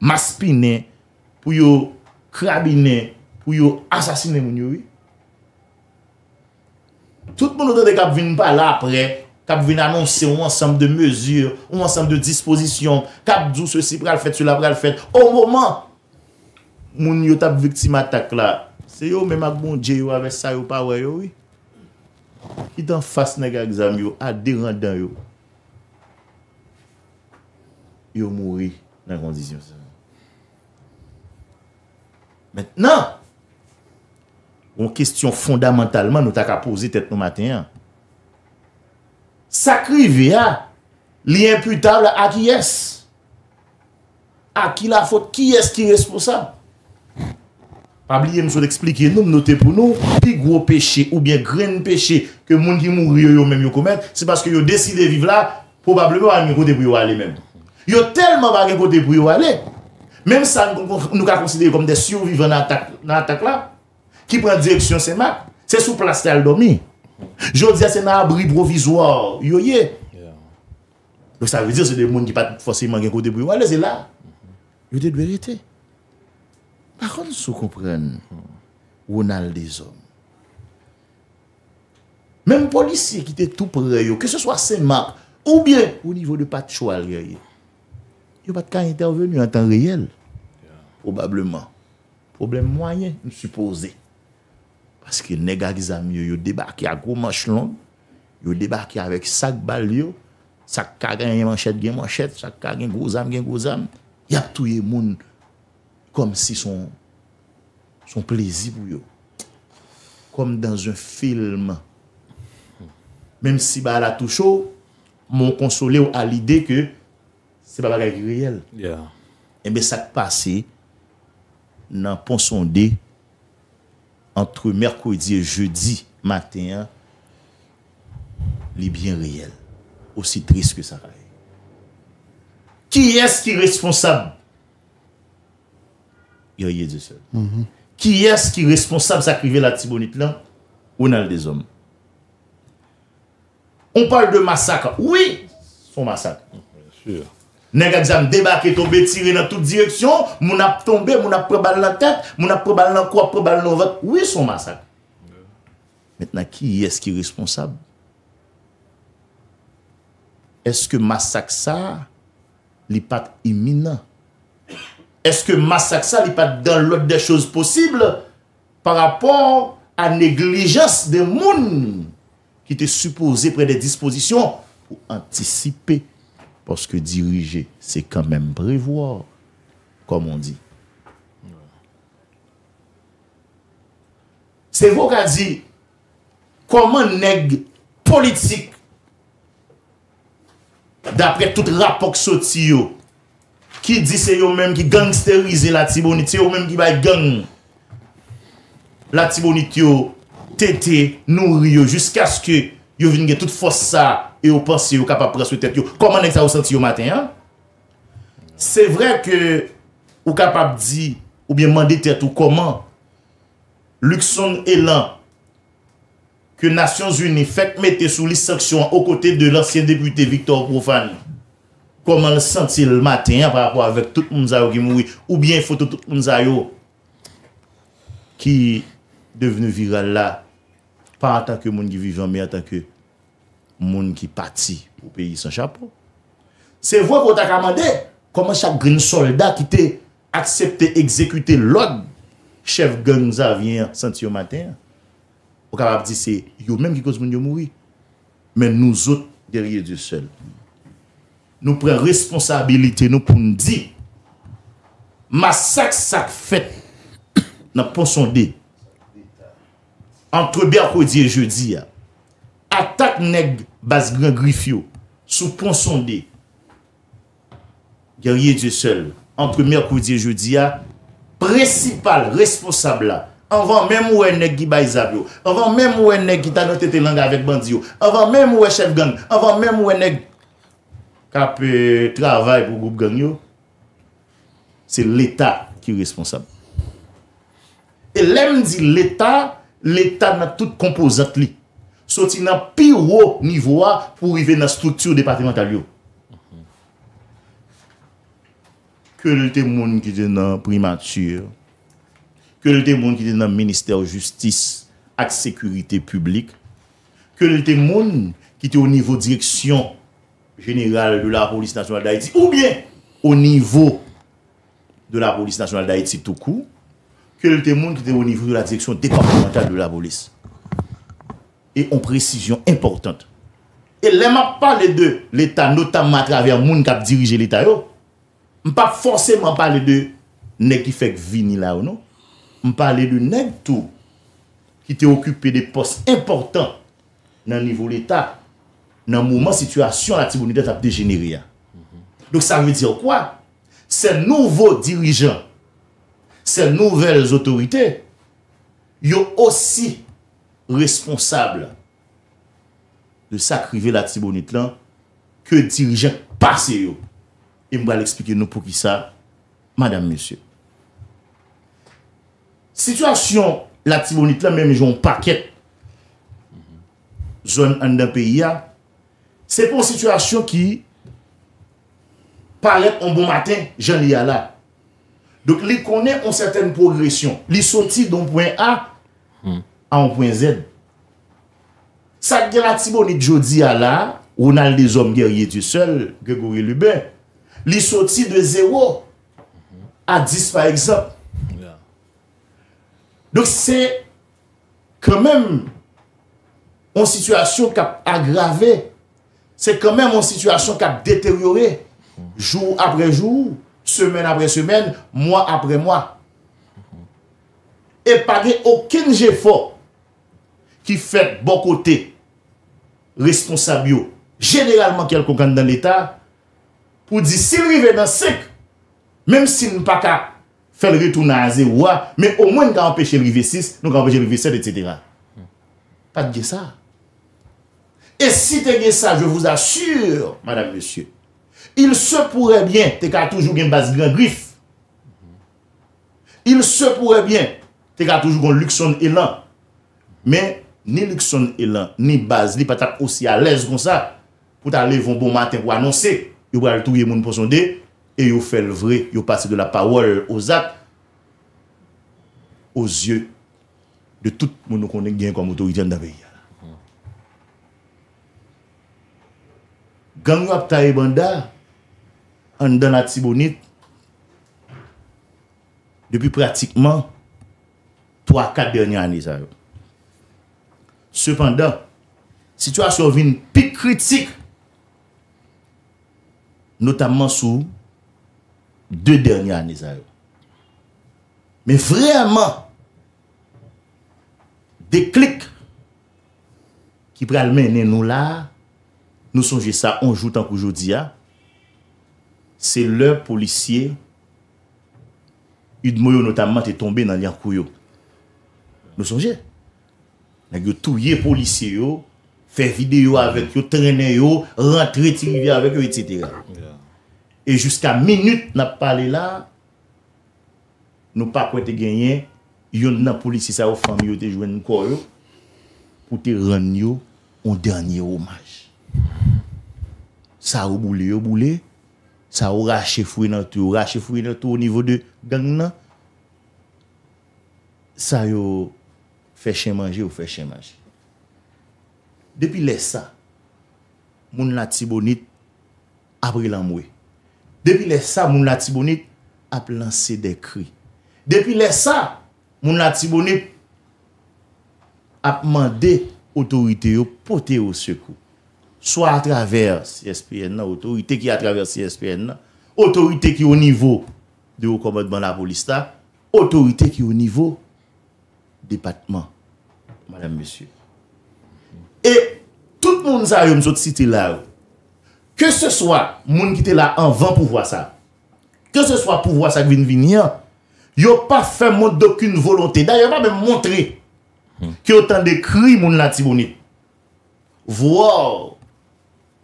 maspiner, pour crabiner, pour assassiner les gens. Tout le monde ne vient pas là après. Cap vient annoncer un ensemble de mesures, un ensemble de dispositions, cap dit ceci pral fait, cela pral fait. Au moment moun yo tap victime attaque là, c'est yo même ak bon Dieu avec ça yo pa wè yo oui. Qui t'en face nèg exam yo adhérent dans yo. Yo mouri dans condition ça. Maintenant, une question fondamentalement nous t'a poser tête nous matin. Sacrivé, l'imputable à qui est-ce? À qui la faute? Qui est-ce qui est responsable? Pas oublier, monsieur, d'expliquer, nous, noter pour nous, plus gros péché ou bien grain péché que les gens qui mourent, eux-mêmes, commettent, c'est parce qu'ils ont décidé de vivre là, probablement à un côté pour aller même. Ils ont tellement pas un côté pour aller. Même ça nous considérons comme des survivants dans l'attaque là, qui prend direction Saint-Marc, c'est sous place qu'elle dormit. Je dis c'est un abri provisoire. Donc ça veut dire que c'est des gens qui pas forcément un côté pour aller, c'est là. Ils ont des vérités. Par contre, si vous comprenez, on a des hommes. Même policiers qui étaient tout près, que ce soit Saint-Marc ou bien au niveau de Patchoual, ils n'ont pas de cas intervenu en temps réel. Yeah. Probablement. Problème moyen, je suppose. Parce que les gars qui ont débarqué à gros manches longues, ils ont débarqué avec sac balles, sac carré, manchette, manchette, sac carré, gros âme, gros âme. Ils ont tout le monde comme si son, son plaisir pour eux. Comme dans un film. Même si bah la touche mon consolé à l'idée que c'est pas bagage réel. Yeah. Et bien ça passé dans Pont-Sondé entre mercredi et jeudi matin les biens réels aussi triste que ça. Qui est-ce qui est responsable? Il y a des seuls. Mm-hmm. Qui est-ce qui est responsable de sacrifier la Artibonite là? On a des hommes. On parle de massacre. Oui, son massacre. Bien sûr. Nègre débarqué, tombé, tiré dans toute direction. Moun a tombé, moun a pris balle dans la tête, moun a pris balle dans le corps, pris balle dans le ventre. Oui, son massacre. Yeah. Maintenant, qui est-ce qui est responsable? Est-ce que massacre ça, n'est pas imminent? Est-ce que massacre ça, n'est pas dans l'autre des choses possibles par rapport à négligence des moun? Qui était supposé prendre des dispositions pour anticiper. Parce que diriger, c'est quand même prévoir, comme on dit. Ouais. C'est vous qui avez dit, comment nèg politique, d'après tout rapport sorti, qui dit c'est eux-mêmes qui gangsterisent la Tibonite, c'est eux-mêmes qui va gang la Tibonite. Tété, nourrir jusqu'à ce que vous veniez toute force ça et vous pensez que vous êtes capable de prendre sur tête. Comment est-ce que vous sentez au matin? Hein? C'est vrai que vous êtes capable de dire ou bien demander tête ou comment Luckson Elan que les Nations Unies fait mettre sous les sanctions aux côtés de l'ancien député Victor Profane. Comment le sentir le matin hein, par rapport avec tout le monde qui mourit ou bien photo tout le monde qui est devenu viral là? Pas en tant que monde qui vivent, mais en tant que monde qui parti au pays sans chapeau. C'est vrai qu'on t'a commandé comment chaque grand soldat qui t'a accepté exécuter l'ordre chef gang vient senti au matin. Au capable dire c'est eux même qui cause monde mourir. Mais nous autres derrière Dieu seul. Nous prenons responsabilité nous pour nous dire massacre sac fait dans Pont-Sondé. Entre mercredi et jeudi, attaque nèg bas Grand Griffe sous Pont-Sondé. Guerrier Dieu seul, entre mercredi et jeudi, principal responsable là, avant même où un nèg qui bay zabio, avant même où un nèg qui t'a noté langue avec bandi, avant même où un chef gang, avant même où un nèg cap travail pour groupe gang yo, c'est l'État qui est responsable. Et l'aime dit l'État. L'État n'a toute composante li. Sorti dans pire haut niveau pour arriver dans la structure départementale. Que le témoin qui est dans la primature, que le témoin qui est dans le ministère de la Justice et de la Sécurité publique, que le témoin qui est au niveau de la direction générale de la police nationale d'Haïti, ou bien au niveau de la police nationale d'Haïti tout court, que le témoin qui était au niveau de la direction départementale de la police. Et en précision importante. Et là, je parle de l'État, notamment à travers les gens qui ont dirigé l'État. Je ne parle pas forcément de gens qui fait vini là ou non. Je parle de gens tout qui étaient occupés des postes importants dans le niveau de l'État. Dans le moment, la situation la Tibonite a dégénéré. Donc ça veut dire quoi? Ces nouveaux dirigeants, ces nouvelles autorités, sont aussi responsables de sacrifier la Tibonite que dirigeant passé. Et je vais expliquer nous pour qui ça, madame, monsieur. Situation, la Tibonite, là, même, j'ai un paquet. Zone en d'un pays, c'est pour une situation qui paraît un bon matin, j'en ai là. Donc, il connaît une certaine progression. Il sortit d'un point A mm. à un point Z. Ça, que la Tibonite, jodi à là, on a des hommes guerriers tout seul, Grégory Lubin, il sortit de zéro à dix par exemple. Yeah. Donc, c'est quand même une situation qui a aggravé, c'est quand même une situation qui a détérioré jour après jour, semaine après semaine, mois après mois. Et pas aucun effort qui fait bon côté responsable, généralement quelqu'un dans l'État, pour dire s'il arrive dans cinq, même s'il ne peut pas faire le retour à zéro, mais au moins nous avons empêché le arriver six, nous avons empêché le arriver sept, et cetera. Pas de ça. Et si tu as ça, je vous assure, madame, monsieur, il se pourrait bien, tu as toujours une base Grand Griffe. Il se pourrait bien, tu as toujours un Luckson Elan. Mais ni Luckson Elan, ni base, ni patate aussi à l'aise comme ça, pour t'aller un bon matin pour annoncer, il va tout le monde pour sonder, et il fait le vrai, il passe de la parole aux actes, aux yeux de tout le monde qu'on est comme autorité dans le pays. Gang wap ta e banda, en dans la Tibonite, depuis pratiquement trois à quatre dernières années. Cependant, la situation vient plus critique, notamment sous deux dernières années. Mais vraiment, des clics qui pral mener nous là, nous songeons ça, on joue tant qu'aujourd'hui, c'est le policier, Udmoyo notamment, est tombé dans l'Yankouyo. Nous songeons. Nous avons tous les policiers, fait vidéo avec eux, traîner eux, rentrer, tirer avec eux, et cetera. Et jusqu'à minute, n'a parlé là, nous pas quoi te gagner, yon nan policier ça aux familles, te jouen encore yo, pour te rendre un dernier hommage. Ça a boulé, a boulé, ça a raché fouille dans tout, raché fouille dans tout au niveau de gang. Ça a fait chien manger ou fait chien manger. Depuis les ça, moun la Tibonite a pris l'amoué. Depuis les ça, moun la Tibonite a lancé des cris. Depuis les ça, moun la Tibonite a demandé autorité au porter au secours. Soit à travers C S P N, autorité qui à travers C S P N, autorité qui au niveau de haut commandement de la police, autorité qui au niveau département, madame, monsieur. Et tout le monde a eu une cité là. Que ce soit les gens qui étaient là en vent pour voir ça, que ce soit pour voir ça qui vient venir, ils n'ont pas fait montre d'aucune volonté. D'ailleurs, ils n'ont pas même montré qu'il y a autant de cris de la Tibonite. Voir.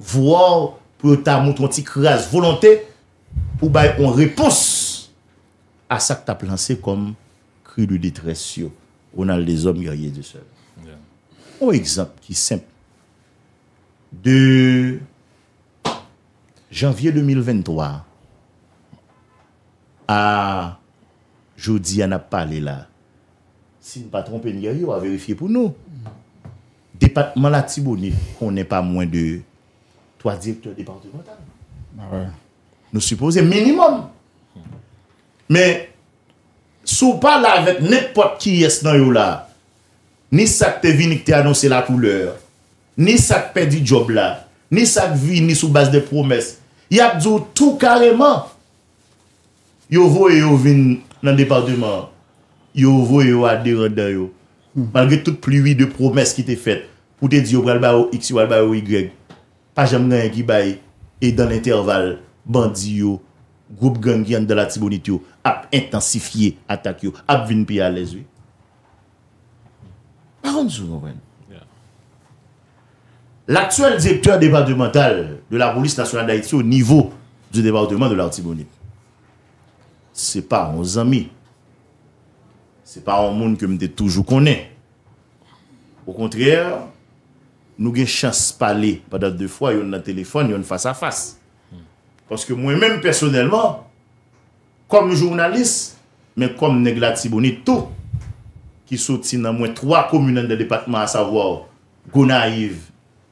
Voir pour ta montre anti crasse volonté pour bailler une réponse à ça que tu as lancé comme cri de détresse. On a les hommes guerriers de seul. Yeah. Un exemple qui est simple. De janvier deux mille vingt-trois à jeudi, on a parlé là. Si nous ne pas tromper une guerrier, on va vérifier pour nous. Département la Tibonite, on n'est pas moins de trois directeurs départementaux. Ah ouais. Nous supposons minimum. Mais, si vous parlez avec n'importe qui est dans vous là, ni ça que vous annoncé la couleur, ni ça que perdu job là, ni ça que vous ni sous base de promesses, il y a tout carrément. Vous voyez, vous venez dans le département, vous voyez, vous adhérez dans vous. Malgré toute pluie de promesses qui étaient faites, pour te dire, vous avez X, vous avez Y. Pas jamais rien qui baille et dans l'intervalle bandit groupe gang qui de la Tibonite a intensifié attaque yo a vinn pi à l'aise. Par contre vous comprenez. L'actuel directeur départemental de la police nationale d'Haïti au niveau du département de l'Artibonite, ce n'est pas un ami. Ce n'est pas un monde que je toujours connais. Au contraire, nous avons chance de parler pendant deux fois, nous avons un téléphone, nous avons face à face. Parce que moi-même, personnellement, comme journaliste, mais comme nèg l'Artibonite tout, qui sorti dans moins trois communes de département, à savoir Gonaïve,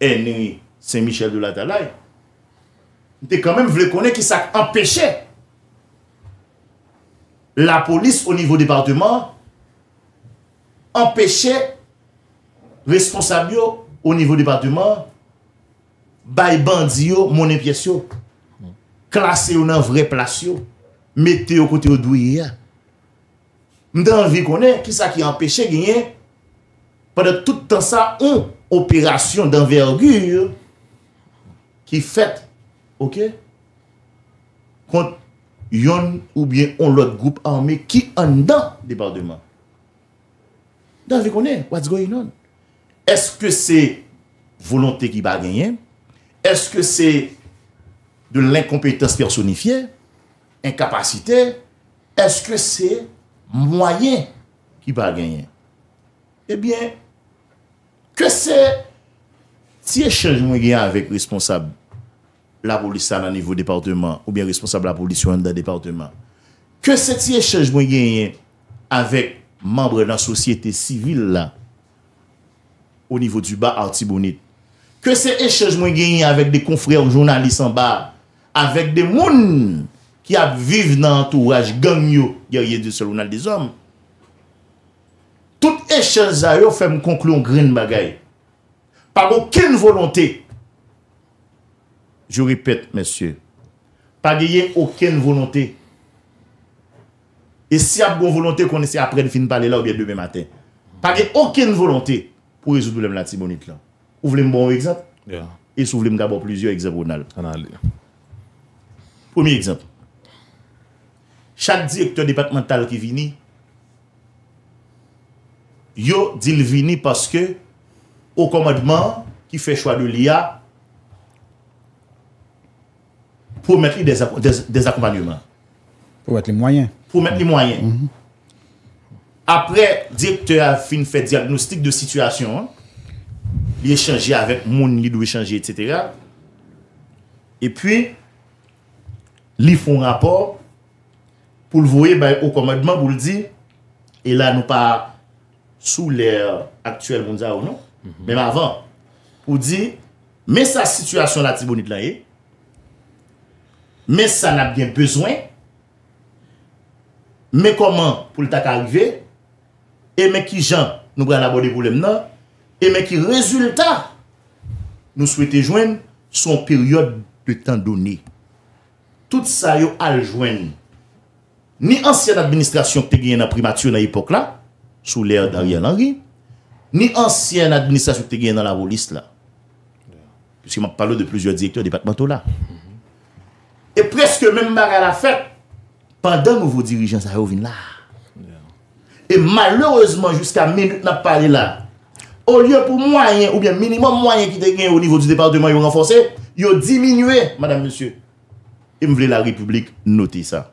Ennerie, Saint-Michel de la Talaye, nous quand même voulu connaître qui ça empêchait la police au niveau département, empêchait responsable au niveau département, bay bandi yo, monnaie pièce yo, classé yo dans vraie place yo, mettez au côté au douille. M'd'ai envie connaître qui ça qui empêchait gagner pendant tout temps ça on opération d'envergure qui fait OK contre yon ou bien on l'autre groupe armé qui en dans département. Dans vous connaissez what's going on? Est-ce que c'est volonté qui va gagner? Est-ce que c'est de l'incompétence personnifiée, incapacité? Est-ce que c'est moyen qui va gagner? Eh bien, que c'est si échange moyen avec responsable la police à un niveau département ou bien responsable la police dans le département, que c'est si échange moyen avec membres de la société civile là au niveau du bas Artibonite, que c'est échange moyen avec des confrères journalistes en bas, avec des mouns qui vivent dans l'entourage gang yo guerrier du seul des hommes. Toute échange à yo fait me conclure un green bagaille. Par aucune volonté. Je répète, messieurs. Par aucune volonté. Et si y a une volonté qu'on essaie après de finir parler là ou bien demain matin. Par aucune volonté pour résoudre le problème de la Tibonite là. Vous voulez un bon exemple? Yeah. Et si vous voulez d'abord plusieurs exemples. Premier exemple. Chaque directeur départemental qui vient, yo dit le vini parce que au commandement qui fait choix de l'I A pour mettre des, des, des accompagnements. Pour mettre les moyens. Pour mettre les moyens. Mm-hmm. Après, le directeur a fait un diagnostic de situation. Hein? Il échange avec les gens, il doit échanger, et cetera. Et puis, il fait un rapport pour le voir bah, au commandement, pour le dire. Et là, nous pas sous l'ère actuelle, ou non, mm -hmm. Même avant, pour dire, mais sa situation la Tibonite là, est, mais ça n'a bien besoin, mais comment pour le tac arriver, et mais qui gens nous prenons aborder problème là, et mais qui résultat nous souhaitons joindre son période de temps donné. Tout ça yo al joindre. Ni ancienne administration qui te gagne dans primature dans l'époque là, sous l'ère d'Ariel Henry, ni ancienne administration qui est dans la police là. Parce que je parle de plusieurs directeurs départementaux là. Mm-hmm. Et presque même à la fête, pendant nouveau dirigeant, ça revient là. Yeah. Et malheureusement, jusqu'à minute n'a parlé là, au lieu pour moyen, ou bien minimum moyen qui est au niveau du département, ils ont renforcé, ils ont diminué, madame, monsieur. Et vous voulez la République noter ça.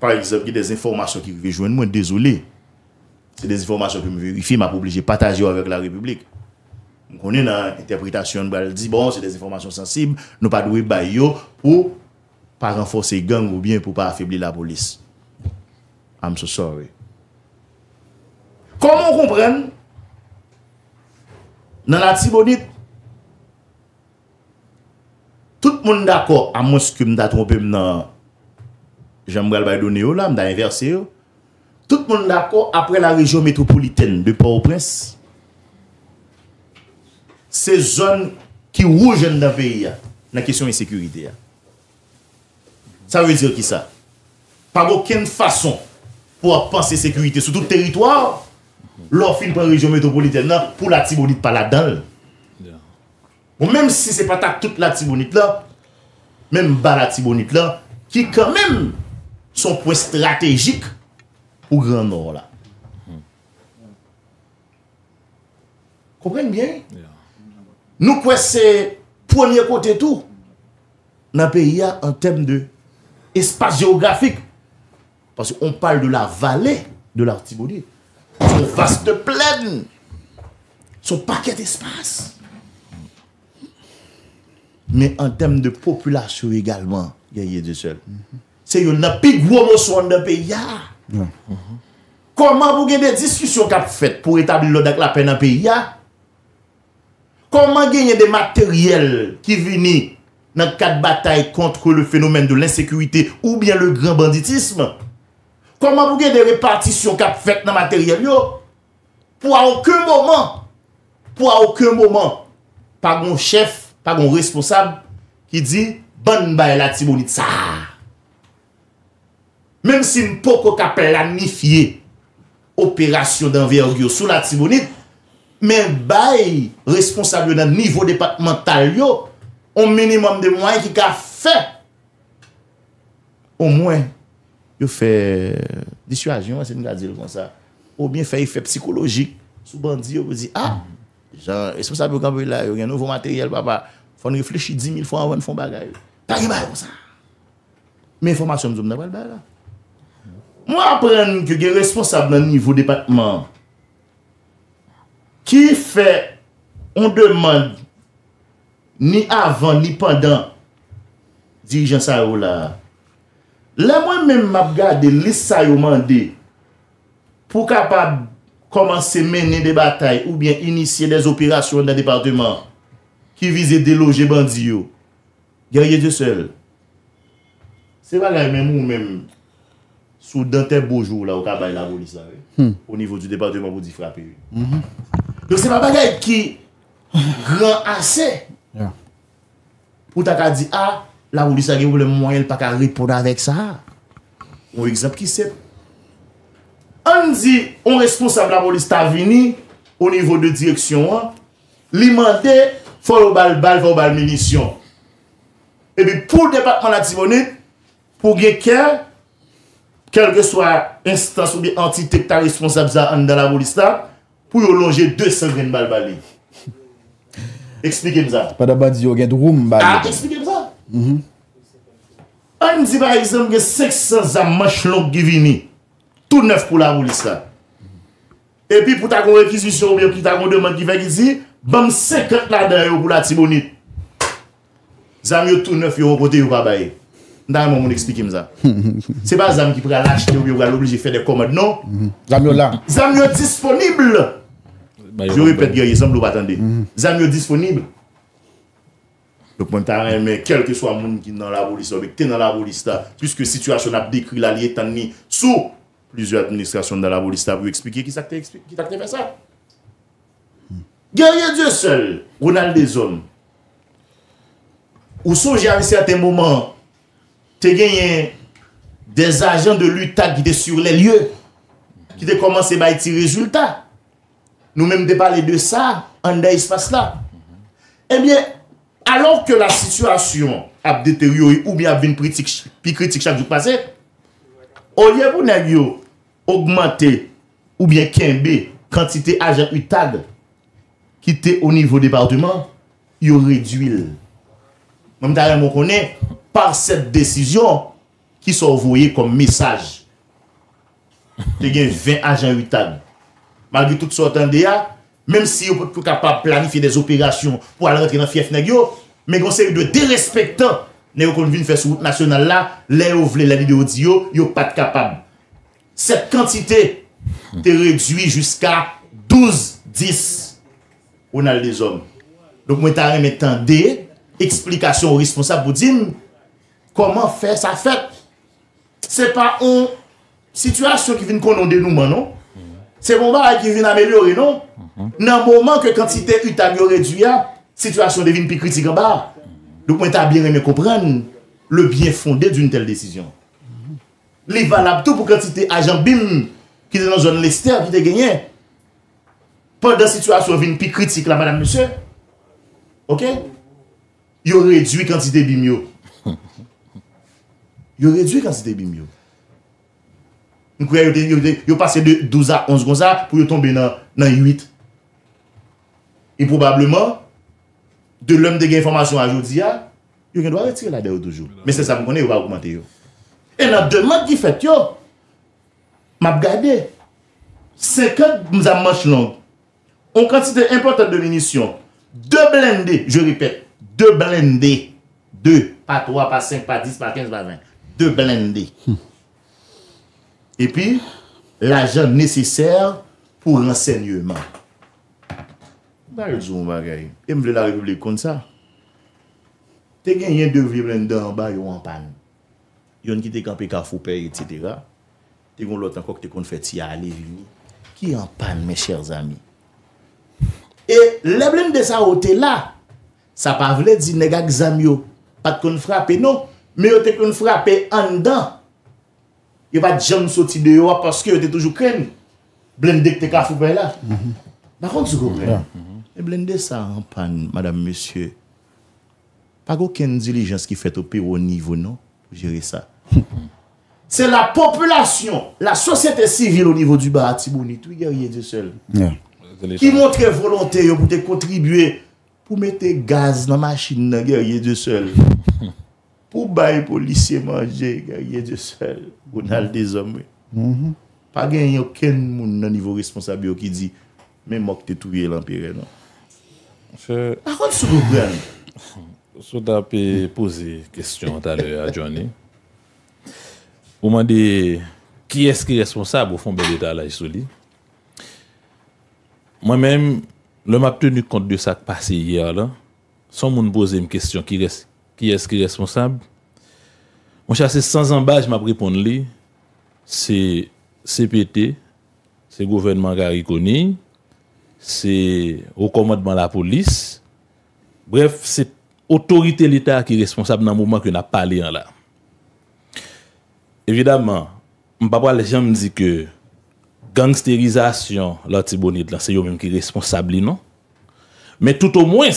Par exemple, il y a des informations qui me joignent, moi, désolé. C'est des informations que je vérifie, m'a obligé de partager avec la République. On est dans l'interprétation, elle dit, bon, c'est des informations sensibles, nous pas doué bayo pour pas renforcer les gangs ou bien pour pas affaiblir la police. I'm so sorry. Comment on comprend? Dans la Tibonite, tout le monde d'accord, à moins que je me trompe dans. J'aimerais le donner au lame, d'inverser. Tout le monde d'accord, après la région métropolitaine de Port-au-Prince, ces zones qui rouge dans le pays, dans la question de sécurité. Ça veut dire qui ça? Par aucune façon pour penser sécurité sur tout le territoire, l'offre de la région métropolitaine pour la Tibonite pas là-dedans. Ou même si ce n'est pas toute la Tibonite là, même bas la Tibonite là, qui quand même son point stratégique pour Grand Nord là. Comprenez bien? Yeah. Nous croyons que c'est le premier côté tout dans le pays en termes d'espace géographique. Parce qu'on parle de la vallée de l'Artibonite. Son vaste plaine. Son paquet d'espace. Mais en termes de population également, il y a deux seuls. C'est un plus gros morceau dans le pays. Comment vous avez des discussions faites pour établir l'ordre avec la peine dans le pays? Comment gagner des matériels qui viennent dans le cadre de bataille contre le phénomène de l'insécurité ou bien le grand banditisme? Comment vous avez des répartitions faites dans le matériel? Pour à aucun moment, pour à aucun moment, par mon chef, par mon responsable qui dit bonne balle la Tibonite ça. Même si nous ne pouvons pas planifier opération d'envergure sous la Tibonite, mais bail responsable d'un niveau départemental, un minimum de moyens qui a fait. Au moins, il fait dissuasion, c'est une dire comme ça. Ou bien fait effet psychologique. Sous bandit, on dit, ah, genre, responsable quand il y a un nouveau matériel, papa, il faut réfléchir dix mille fois avant de faire un bagage. Pas de bagage comme ça. Mais l'information, nous avons pas le bagage. Moi, apprendre que les responsables d'un niveau département qui fait, on demande, ni avant, ni pendant, dirigeant ça ou là. Là, moi-même, je regarde les listes ça ou mandé pour capable commencer à mener des batailles ou bien initier des opérations dans le département qui visent déloger bandits. Guerrier de seul. C'est pas la même ou même. Sous d'un tel beau jour, là, au Kabay, la police, au niveau du département, vous dit frapper. Donc, c'est ma bagaille qui grand assez pour t'as dit, ah, la police a eu le moyen de pas qu'à répondre avec ça. Un exemple qui c'est. On dit, on responsable de la police t'a venu au niveau de direction, l'imandé, faut le bal, bal, faut le bal, munition. Et puis, pour le département de la Tibonite, pour quelqu'un, quelle que soit l'instance ou bien entité que tu as responsable dans la police, pour longer deux cents graines de balles. Expliquez-moi ça. Pas d'abord dire qu'il y a de room. Ah, expliquez-moi ça. On dit par exemple que cinq cents âmes manches longues qui viennent, tout neuf pour la police. Et puis pour ta réquisition ou bien pour ta demande qui va dire, bam cinquante là-dedans pour la Tibonite. Zami tout neuf, yo côté yo pas bailler. Non, je vais expliquer ça. Ce n'est pas Zam qui pourra l'acheter ou qui pourra l'obliger de faire des commandes, non. Zam là. Zam disponible. Je répète, guerrier, Zam ne va pas attendre. Zam disponible. Donc, mon taré, mais quel que soit le monde qui est dans la police, qui est dans la police, puisque la situation a décrit la liée sous plusieurs administrations dans la police, pour expliquer qui t'a fait ça. Guerrier Dieu seul, on a des hommes. Ou songez à un certain moment. Tu as gagné des agents de l'U T A qui étaient sur les lieux, qui ont commencé à tirer résultats. Nous-mêmes, nous parlons de ça, en de espace là. Eh bien, alors que la situation a détérioré ou bien a une critique, puis critique chaque jour passé, au lieu de nous augmenter ou bien quimber quantité d'agents U T A qui étaient au niveau du département, ils ont réduit. Même d'ailleurs, on connaît. Par cette décision qui sont envoyés comme message. Il y a vingt agents U T A. Malgré tout sortes d'I A, même si on peut capable de planifier des opérations pour aller rentrer dans le fief, mais conseil de dérespectant, les gens qui viennent faire sur route nationale là, les gens qui veulent audio, ils ne sont pas capables. Cette quantité est réduite jusqu'à douze, dix. On a des hommes. Donc, moi, je vais attendre explication aux responsables pour dire. Comment faire ça fait? Ce n'est pas une situation qui vient condamner nous, non? C'est un bagage qui vient améliorer, non? Dans le moment que la quantité U T A réduite, la situation devient plus critique en bas. Donc, moi, j'ai bien aimé comprendre le bien fondé d'une telle décision. Les valables tout pour la quantité d'agents B I M qui est dans la zone Lester qui est gagné. Pendant la situation devient plus critique, là, madame, monsieur, ok? Ils ont réduit la quantité B I M. Ils ont réduit quand c'était bimio. Nous croyons qu'ils ont passé de douze à onze comme ça pour tomber dans huit. Et probablement, de l'homme de l'information à aujourd'hui, il doit retirer la dette toujours. Mais c'est ça qu'on connaît, il va augmenter. Et la demande qui fait, yo, m'a regardé, cinquante manches longues, en quantité importante de munitions, deux blindés, je répète, deux blindés, deux, pas trois, pas cinq, pas dix, pas quinze, pas vingt, deux blindés. Et puis, l'argent nécessaire pour l'enseignement. Et me la République comme ça. Tu as gagné deux vieux blindés en bas, ils sont en panne. Ils ont quitté campé Kafou Peye, et cetera. Tu as l'autre encore qui fait tia aller venir. Qui est en panne, mes chers amis? Et les blindés ça ôté là, ça ne veut pas dire que les amis pas de frapper, non. Mais ils te frapper en dedans. Ils ne vont jamais sortir de eux parce qu'ils étaient toujours craints. Blindés que tu as fait là. Par contre, tu comprends. Et blindés ça en panne, madame, monsieur. Pas aucune diligence qui fait au pays au niveau, non, pour gérer ça. C'est la population, la société civile au niveau du bas, Artibonite, tout guerrier du seul. Yeah. Qui montre volonté pour te contribuer pour mettre gaz dans la machine dans guerrier de seul. Pour bailler policiers manger guerrier de seul. On a des hommes. Pas gagner aucun monde au niveau responsable qui dit mais moi que tu trouvé l'empire non. Je Par contre sur le je t'ai posé question tout à l'heure à Johnny. Vous demandez qui est-ce qui est responsable au fond de l'état là ici. Moi-même, l'homme a tenu compte de ça qui passé hier là. Sans me poser une question qui est qui est responsable. Mon cher, c'est sans embâche m'a répondu lui. C'est C P T, c'est gouvernement Gariconi, c'est au commandement la police. Bref, c'est autorité l'État qui est responsable dans le moment que n'a parlé en là. Évidemment, papa les gens me dit que gangstérisation, l'Artibonite, c'est eux-mêmes qui sont responsables, non? Mais tout au moins,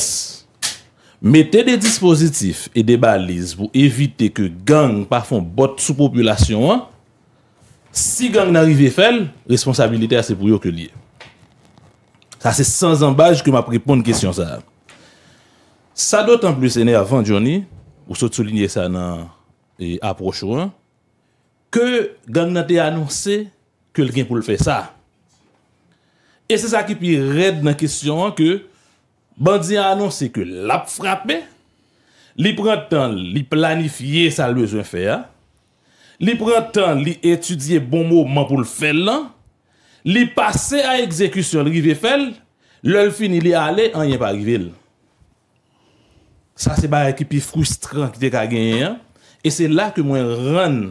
mettez des dispositifs et des balises pour éviter que gang parfois botte sous population. Si gang n'arrive à faire, responsabilité c'est pour eux que lié. Ça c'est sans embâche que m'a répondu à une question ça. Ça d'autant plus énervant, Johnny, ou souligner ça dans l'approche, que gang n'a été annoncé que quelqu'un pour le faire ça. Et c'est ça qui puis raide dans la question que bandit a annoncé que l'a frappé, il prend temps, il planifie ça le besoin faire, il prend temps, il étudie bon moment pour le faire là, il passe à exécution, il rive faire, le fini il est allé, on y est pas arrivé. Ça c'est pas qui puis frustrant qui a gagné et c'est là que moi rend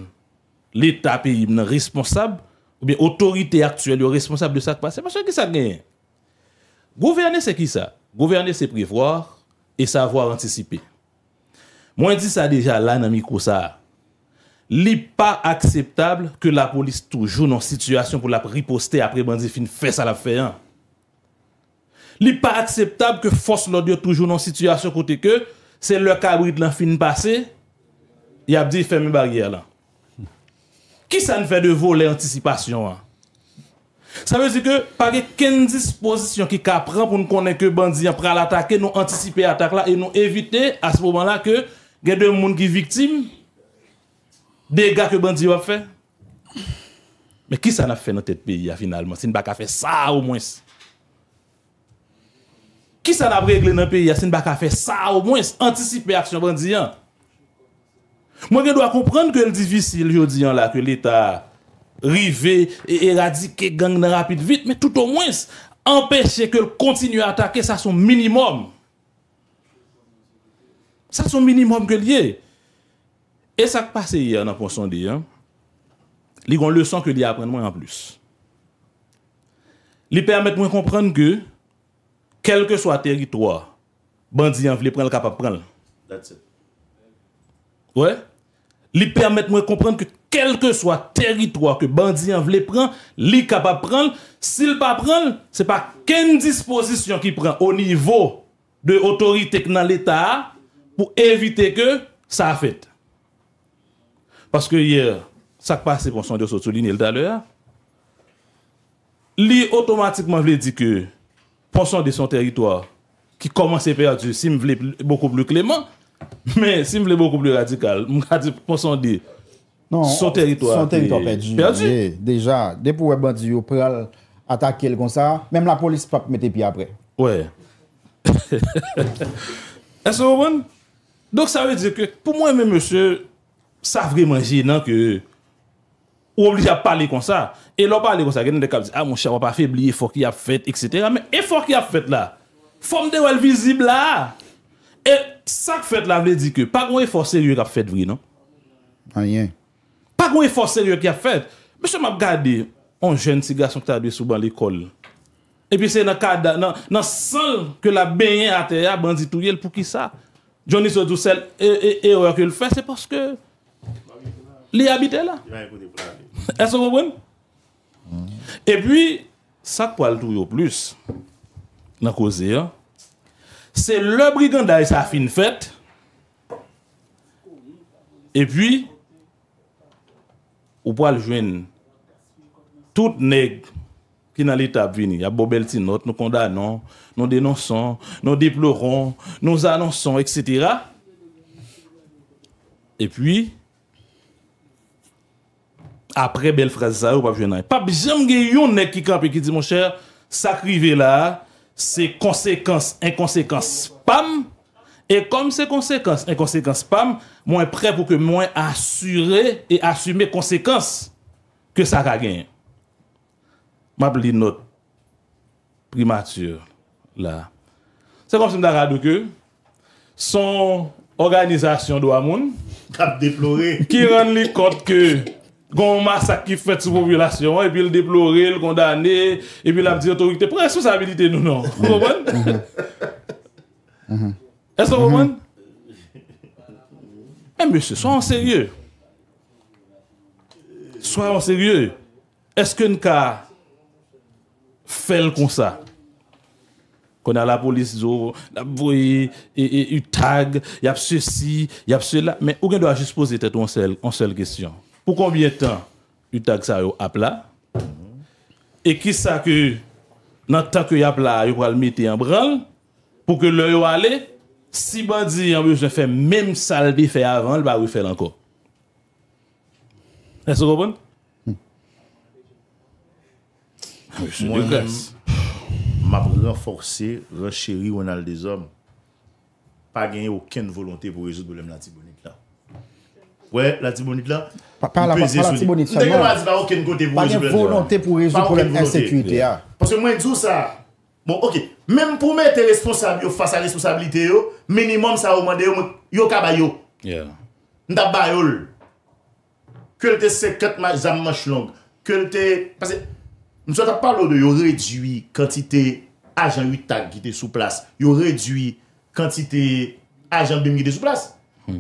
l'état pays responsable. Ou bien autorité actuelle responsable de ça qui passe. Parce que ça gagne. Gouverner, c'est qui ça? Gouverner, c'est prévoir et savoir anticiper. Moi, je dis ça déjà là, dans micro ça. Il n'est pas acceptable que la police toujours dans une situation pour la riposter après bandit fin fait ça la fait. Il n'est pas acceptable que force l'ordre toujours dans une situation côté que c'est le cabri de la fin passé. Il a dit ferme barrière là. Qui ça ne fait de voler anticipation? Ça veut dire que par quelle disposition qui prend pour nous connaître que bandits prend l'attaquer, nous anticiper l'attaque là et nous éviter à ce moment-là que il y a des gens qui sont victimes des gars que bandits va faire. Mais qui ça n'a fait dans notre pays finalement? Si nous n'avons pas fait ça au moins. Qui ça n'a réglé dans notre pays si nous n'avons pas fait ça au moins? Anticiper l'action bandits. Moi, je dois comprendre que le difficile, je dis là, que l'État rivé et éradiquer gang rapide vite, mais tout au moins, empêcher que le continue à attaquer, ça son minimum. Ça son minimum que lié. Et ça qui passe hier dans Pont-Sondé, hein, il y a une leçon que l'y apprendre moi en plus. Il permet de comprendre que, quel que soit le territoire, bandit en vle prendre le capable de prendre. That's it. Ouais. Li permettre moi comprendre que quel que soit territoire que bandit en vle prend, li capable prendre, s'il pas prendre, c'est pas qu'une disposition qui prend au niveau de autorité dans l'état pour éviter que ça affecte. Parce que hier, ça qui passe pour son de souligner tout à l'heure, li automatiquement vle dit que pour son de son territoire, qui commence à perdre, si je voulais beaucoup plus clément, mais si je voulais beaucoup plus radical, je dis Pont-Sondé, son territoire. Son territoire perdu. perdu. Déjà, dès que les bandits peuvent attaquer comme ça, même la police ne peut pas mettre pied après. Ouais. Est-ce que vous comprenez? Donc ça veut dire que pour moi, même monsieur, ça vraiment gênant que. Ou obligé à parler comme ça. Et l'on parle comme ça. Quelqu'un de dit, ah mon cher, on va pas faiblir, il faut qu'il y a fait, et cetera. Mais il faut qu'il y a fait là. Forme de well visible là. Et ça que fait là veut dire que pas qu'on effort sérieux qui a fait, vrai, non? Rien. Pas qu'on effort sérieux qui a fait. Monsieur m'a regardé, un jeune petit garçon qui a dû souvent l'école. Et puis c'est dans le cadre, dans le sens que la baigne à terre, bandit tout yel pour qui ça? Johnny Sodoussel, erreur que le fait, c'est parce que. Il habite là. Est-ce que vous comprenez? Et puis, ça qui parle tout plus, dans cause, c'est le brigandage qui a fait une fête. Et puis, vous pouvez le joindre. Tout nègre qui est dans l'étape vini, il y a Bobel Tinot, nous condamnons, nous dénonçons, nous déplorons, nous annonçons, et cetera. Et puis, après belle phrase ça, ou pas jeune. Pas jamais yon nèg qui campe qui dit mon cher, ça crivé là, c'est conséquence, inconséquence pam. Et comme c'est conséquence, inconséquence pam, moins prêt pour que moins assurer et assumer conséquence que ça a gagné. M'a pli note primature là. C'est comme si m'da radou que son organisation doit moun cap déplorer qui rend li compte que gon massacre qui fait sur population et puis le déplorer, le condamner et puis la petite autorité prend responsabilité nous non. Vous comprenez? Est-ce que vous comprenez? Eh monsieur, sois en sérieux. Sois en sérieux. Est-ce que nous ka fait le comme ça? Qu'on a la police zo, la voyez et U T A, il y a ceci, il y a cela, mais aucun doit juste poser tête en seule en seule question. Pour combien de temps U T A ça yo a plat? Et qui ça que dans tant que y a plat, yo va le mettre en branle pour que l'œil yo aller si bandit en besoin faire même ça le fait avant, il va refaire encore. Est-ce que vous comprenez? Moi, m'a renforcé, rechéri on a des hommes. Pas gagné aucune volonté pour résoudre le problème de l'Artibonite là. Ouais, l'Artibonite là. Pas la l'Artibonite seulement. Pas aucune volonté pour résoudre le problème d'insécurité. Parce que moi je dis ça. Bon, OK, même pour mettre les responsables face à responsabilité yo, minimum ça demande yo kabayo. Yeah. N'ta bayol. Que te cinquante matchs à manche longue, que te parce que nous avons parlé de réduire la quantité d'agents U T A qui étaient sous place. Ils réduire la quantité d'agents qui étaient sous place. Mm.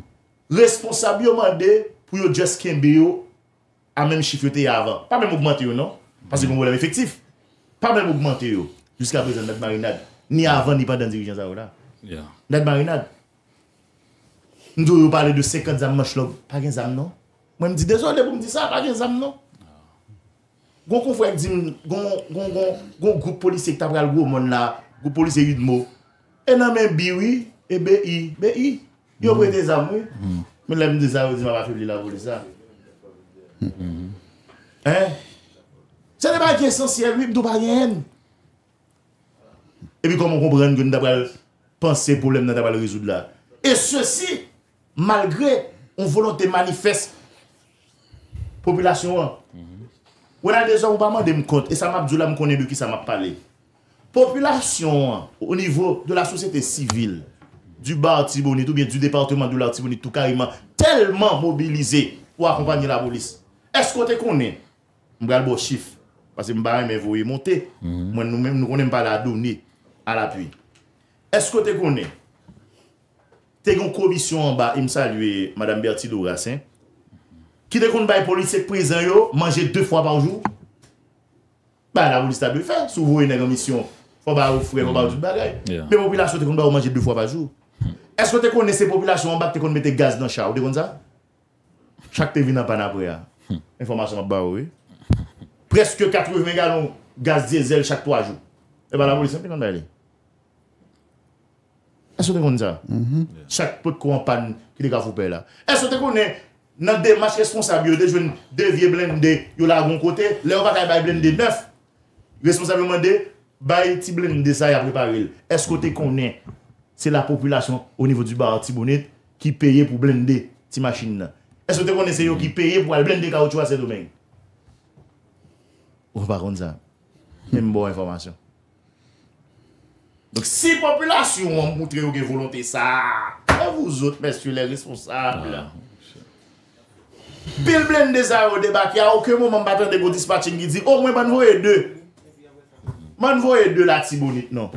Responsablement de pour les just Kembeo à même chiffrer avant. Pas même augmenter, non? Parce que nous avons effectif. Pas même augmenter. Jusqu'à présent, notre marinade. Ni avant, ni pendant la dirigeance. Yeah. Notre marinade. Nous avons parlé de cinquante âmes manches. Pas de âmes, non? Moi, je me dis désolé pour me dire ça, pas de âmes, non? Gon confrère dit gon gon gon groupe policier qui t'a pral gros monde là, groupe policier huit mots. Et nan men bi oui, et bi, bi. Yo prend des armes oui. Mais là me dit ça, dit m'a pas faiblir la police ça. Hein? C'est n'est pas qui essentiel, oui, m'dou pas rien. Et puis comment comprendre que nous t'a pral penser problème n'a t'a pral résoudre là. Et ceci malgré une volonté manifeste population. On a des gens qui ne me compte et ça m'a dit là me connais de qui ça m'a parlé. Population au niveau de la société civile du Artibonite ou bien du département de l'Artibonite tout carrément tellement mobilisé pour accompagner la police. Est-ce que tu connais? Je vais le chiffre parce que je vais me voir monter. Moi nous même nous connaissons pas la donnée à l'appui. Est-ce que tu connais? Tu as une commission en bas, il me salue madame Junior Racine. Qui te compte les policiers présents yo manger deux fois par jour? Bah la police t'a bien fait, souvent une mission, faut pas offrir, faut pas du bagay. Mais population te compte pas manger deux fois par jour. Est-ce que tu connais ces populations en bas te compte mettre gaz dans char, tu connais ça? Chaque te vient en panne après. Information ba oui. Presque quatre-vingts gallons gaz diesel chaque trois jours. Et bah la police n'a pas d'aller. Est-ce que vous connaissez ça? Chaque pot de campagne qui est Kafou Peye là. Est-ce que vous connaissez dans des matchs responsables, des jeunes, des vieux blindés, ils ont là à bon côté, les gens qui ont blindé neuf, responsablement des petits blindés, ça y a préparé. Est-ce que vous connaissez? C'est la population au niveau du bar Artibonite qui paye pour blender ces machines. Est-ce que vous connaissez ceux qui paye pour blender caoutchouc à ces domaines? On ne va pas ça. Même bonne information. Donc si la population montre que vous avez volonté ça, vous autres, messieurs les responsables, pile blender ça au débat, qui a aucun moment battant de dispatching qui dit au moins, je vais deux. Je vais voir deux l'Artibonite, non.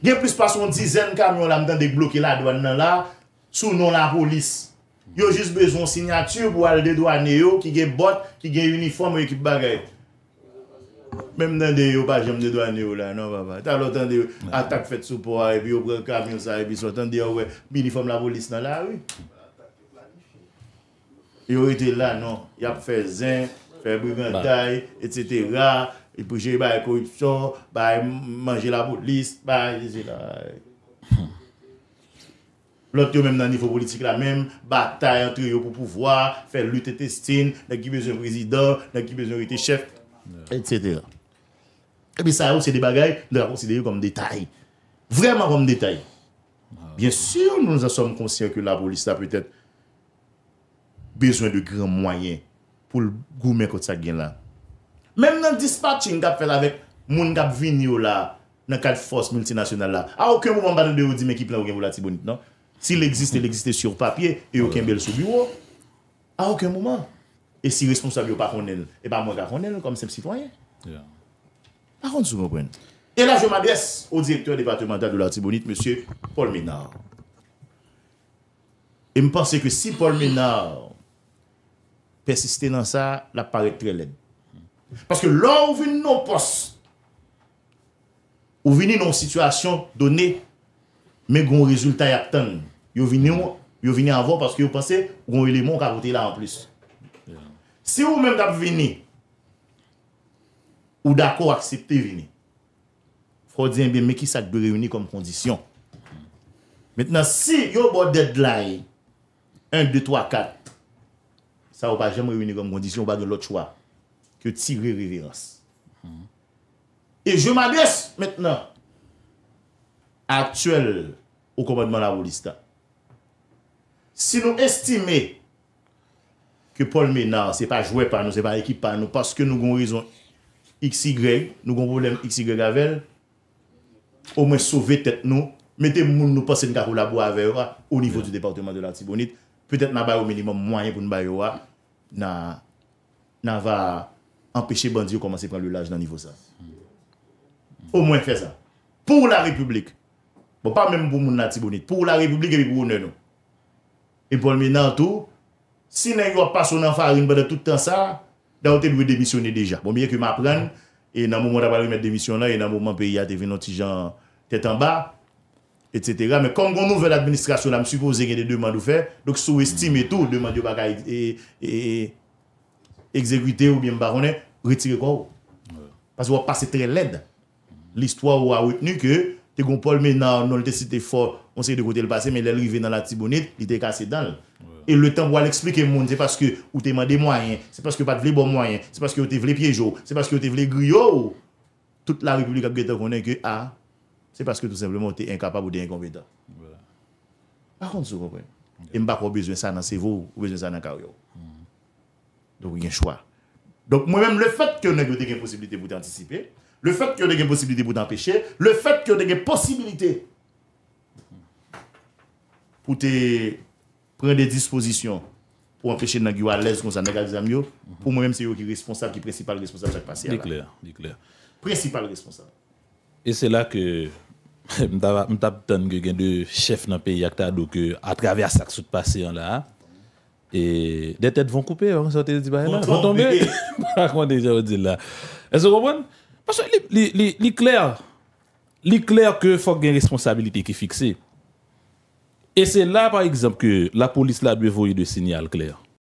Il y a plus de dizaine de camions qui ont débloqué la douane là, sous nom la police. Ils ont juste besoin de signature pour aller dédouaner, qui ont bottes, qui ont uniforme et qui bagaille. Même dans des gens, pas j'aime dédouaner là, non papa. T'as l'entendu, attaque faite sous poids, et puis on prend le camion ça, et puis on dit, ouais, uniforme la police dans la rue. Ils ont été là, non. Ils ont fait zin, fait brigandaille, et cetera. Et puis j'ai la corruption, manger la police, l'autre même dans le niveau politique la même, bataille entre eux pour pouvoir, faire lutte intestine, qui besoin de président, qui besoin de chef, et cetera. Et puis ça, c'est des bagailles, nous avons considéré comme détail. Vraiment comme détail. Bien sûr, nous en sommes conscients que la police a peut-être besoin de grands moyens pour le gourmet contre ça gain là. Même dans le dispatching qu'on fait avec les gens qui viennent là, dans le cadre de force multinationale là, à aucun moment, on ne dit mais qui plan ou l'Artibonite, non? S'il existe, il existe sur papier et aucun bel sous bureau. À aucun moment. Et si responsable n'est pas connaître, et pas moi qui connaître comme simple citoyen. Par contre, vous comprenez. Et là, je m'adresse au directeur départemental de l'Artibonite, monsieur Paul Ménard. Et je pense que si Paul Ménard persistait dans ça, il paraît très laid. Parce que là où vient nos postes, où vient nos situations données, mais qu'on résultat y a tant, yo vient avant parce que vous pensez qu'on a élément à voter là en plus. Yeah. Si vous même d'ab venir, ou d'accord accepter venir, faut dire bien mais qui ça doit réunir comme condition. Maintenant si yo bon deadline, un, deux, trois, quatre, ça va pas jamais réunir comme condition, pas de l'autre choix que tirer révérence. Mm -hmm. Et je m'adresse maintenant actuel au commandement de la police. Si nous estimons que Paul Ménard, ce n'est pas joué par nous, ce n'est pas équipe par nous, parce que nous avons raison X Y, nous avons un problème X Y avec elle, au moins sauver tête nous, mettez nous passer une collaborer avec eux au niveau mm -hmm. du département de l'Artibonite, peut-être nous avons au minimum moyen pour nous faire na na va empêcher bandit de commencer à prendre le large dans le niveau ça. Au moins faire ça. Pour la République. Bon, pas même pour mon Artibonite. Pour la République et pour nous. Et pour le maintenant tout, si nous n'avons pas son farine pendant tout le temps ça, nous devons démissionner déjà. Bon, bien que je m'apprenne, et dans le moment où je vais remettre démission là, et dans le moment où le pays a devenu un petit genre tête en bas, et cetera. Mais comme on nouvelle administration, je suppose qu'il y a des demandes à faire, donc sous-estimer tout, demander et exécuter ou bien baronnet, retirer quoi. Parce que vous passez très laide. L'histoire vous a retenu que Paul Ménard non le cité fort, on sait de côté le passé, mais il est arrivé dans l'Artibonite, il était cassé dans. Et le temps pour l'expliquer au monde, c'est parce que vous avez des moyens, c'est parce que vous avez des bons moyens, c'est parce que vous avez des piégeaux, c'est parce que vous avez des griots. Toute la République a dit que ah, c'est parce que tout simplement vous êtes incapable ou incompétent. Par contre, vous comprenez. Et vous n'avez pas besoin de ça dans le cerveau, vous avez besoin de ça dans la carrière. Donc, il y a un choix. Donc, moi-même, le fait que nous avons une possibilité pour t'anticiper, le fait que nous avons une possibilité pour t'empêcher, le fait que nous avons une possibilité pour te prendre des dispositions pour empêcher nous d'être à l'aise comme ça, pour moi-même, c'est eux qui sont responsables, qui sont principal responsable de chaque passé. C'est clair, c'est clair. Principal responsable. Et c'est là que je m'attends que deux chefs dans le pays à travers ça qui est passé là. Et des têtes vont couper, on s'en dit, bah, là, vont tomber. Par contre, déjà, dit là. Est-ce que vous comprenez? Parce que c'est clair, c'est clair que faut qu'il y ait une responsabilité qui est fixée. Et c'est là, par exemple, que la police là doit envoyer des signaux clairs.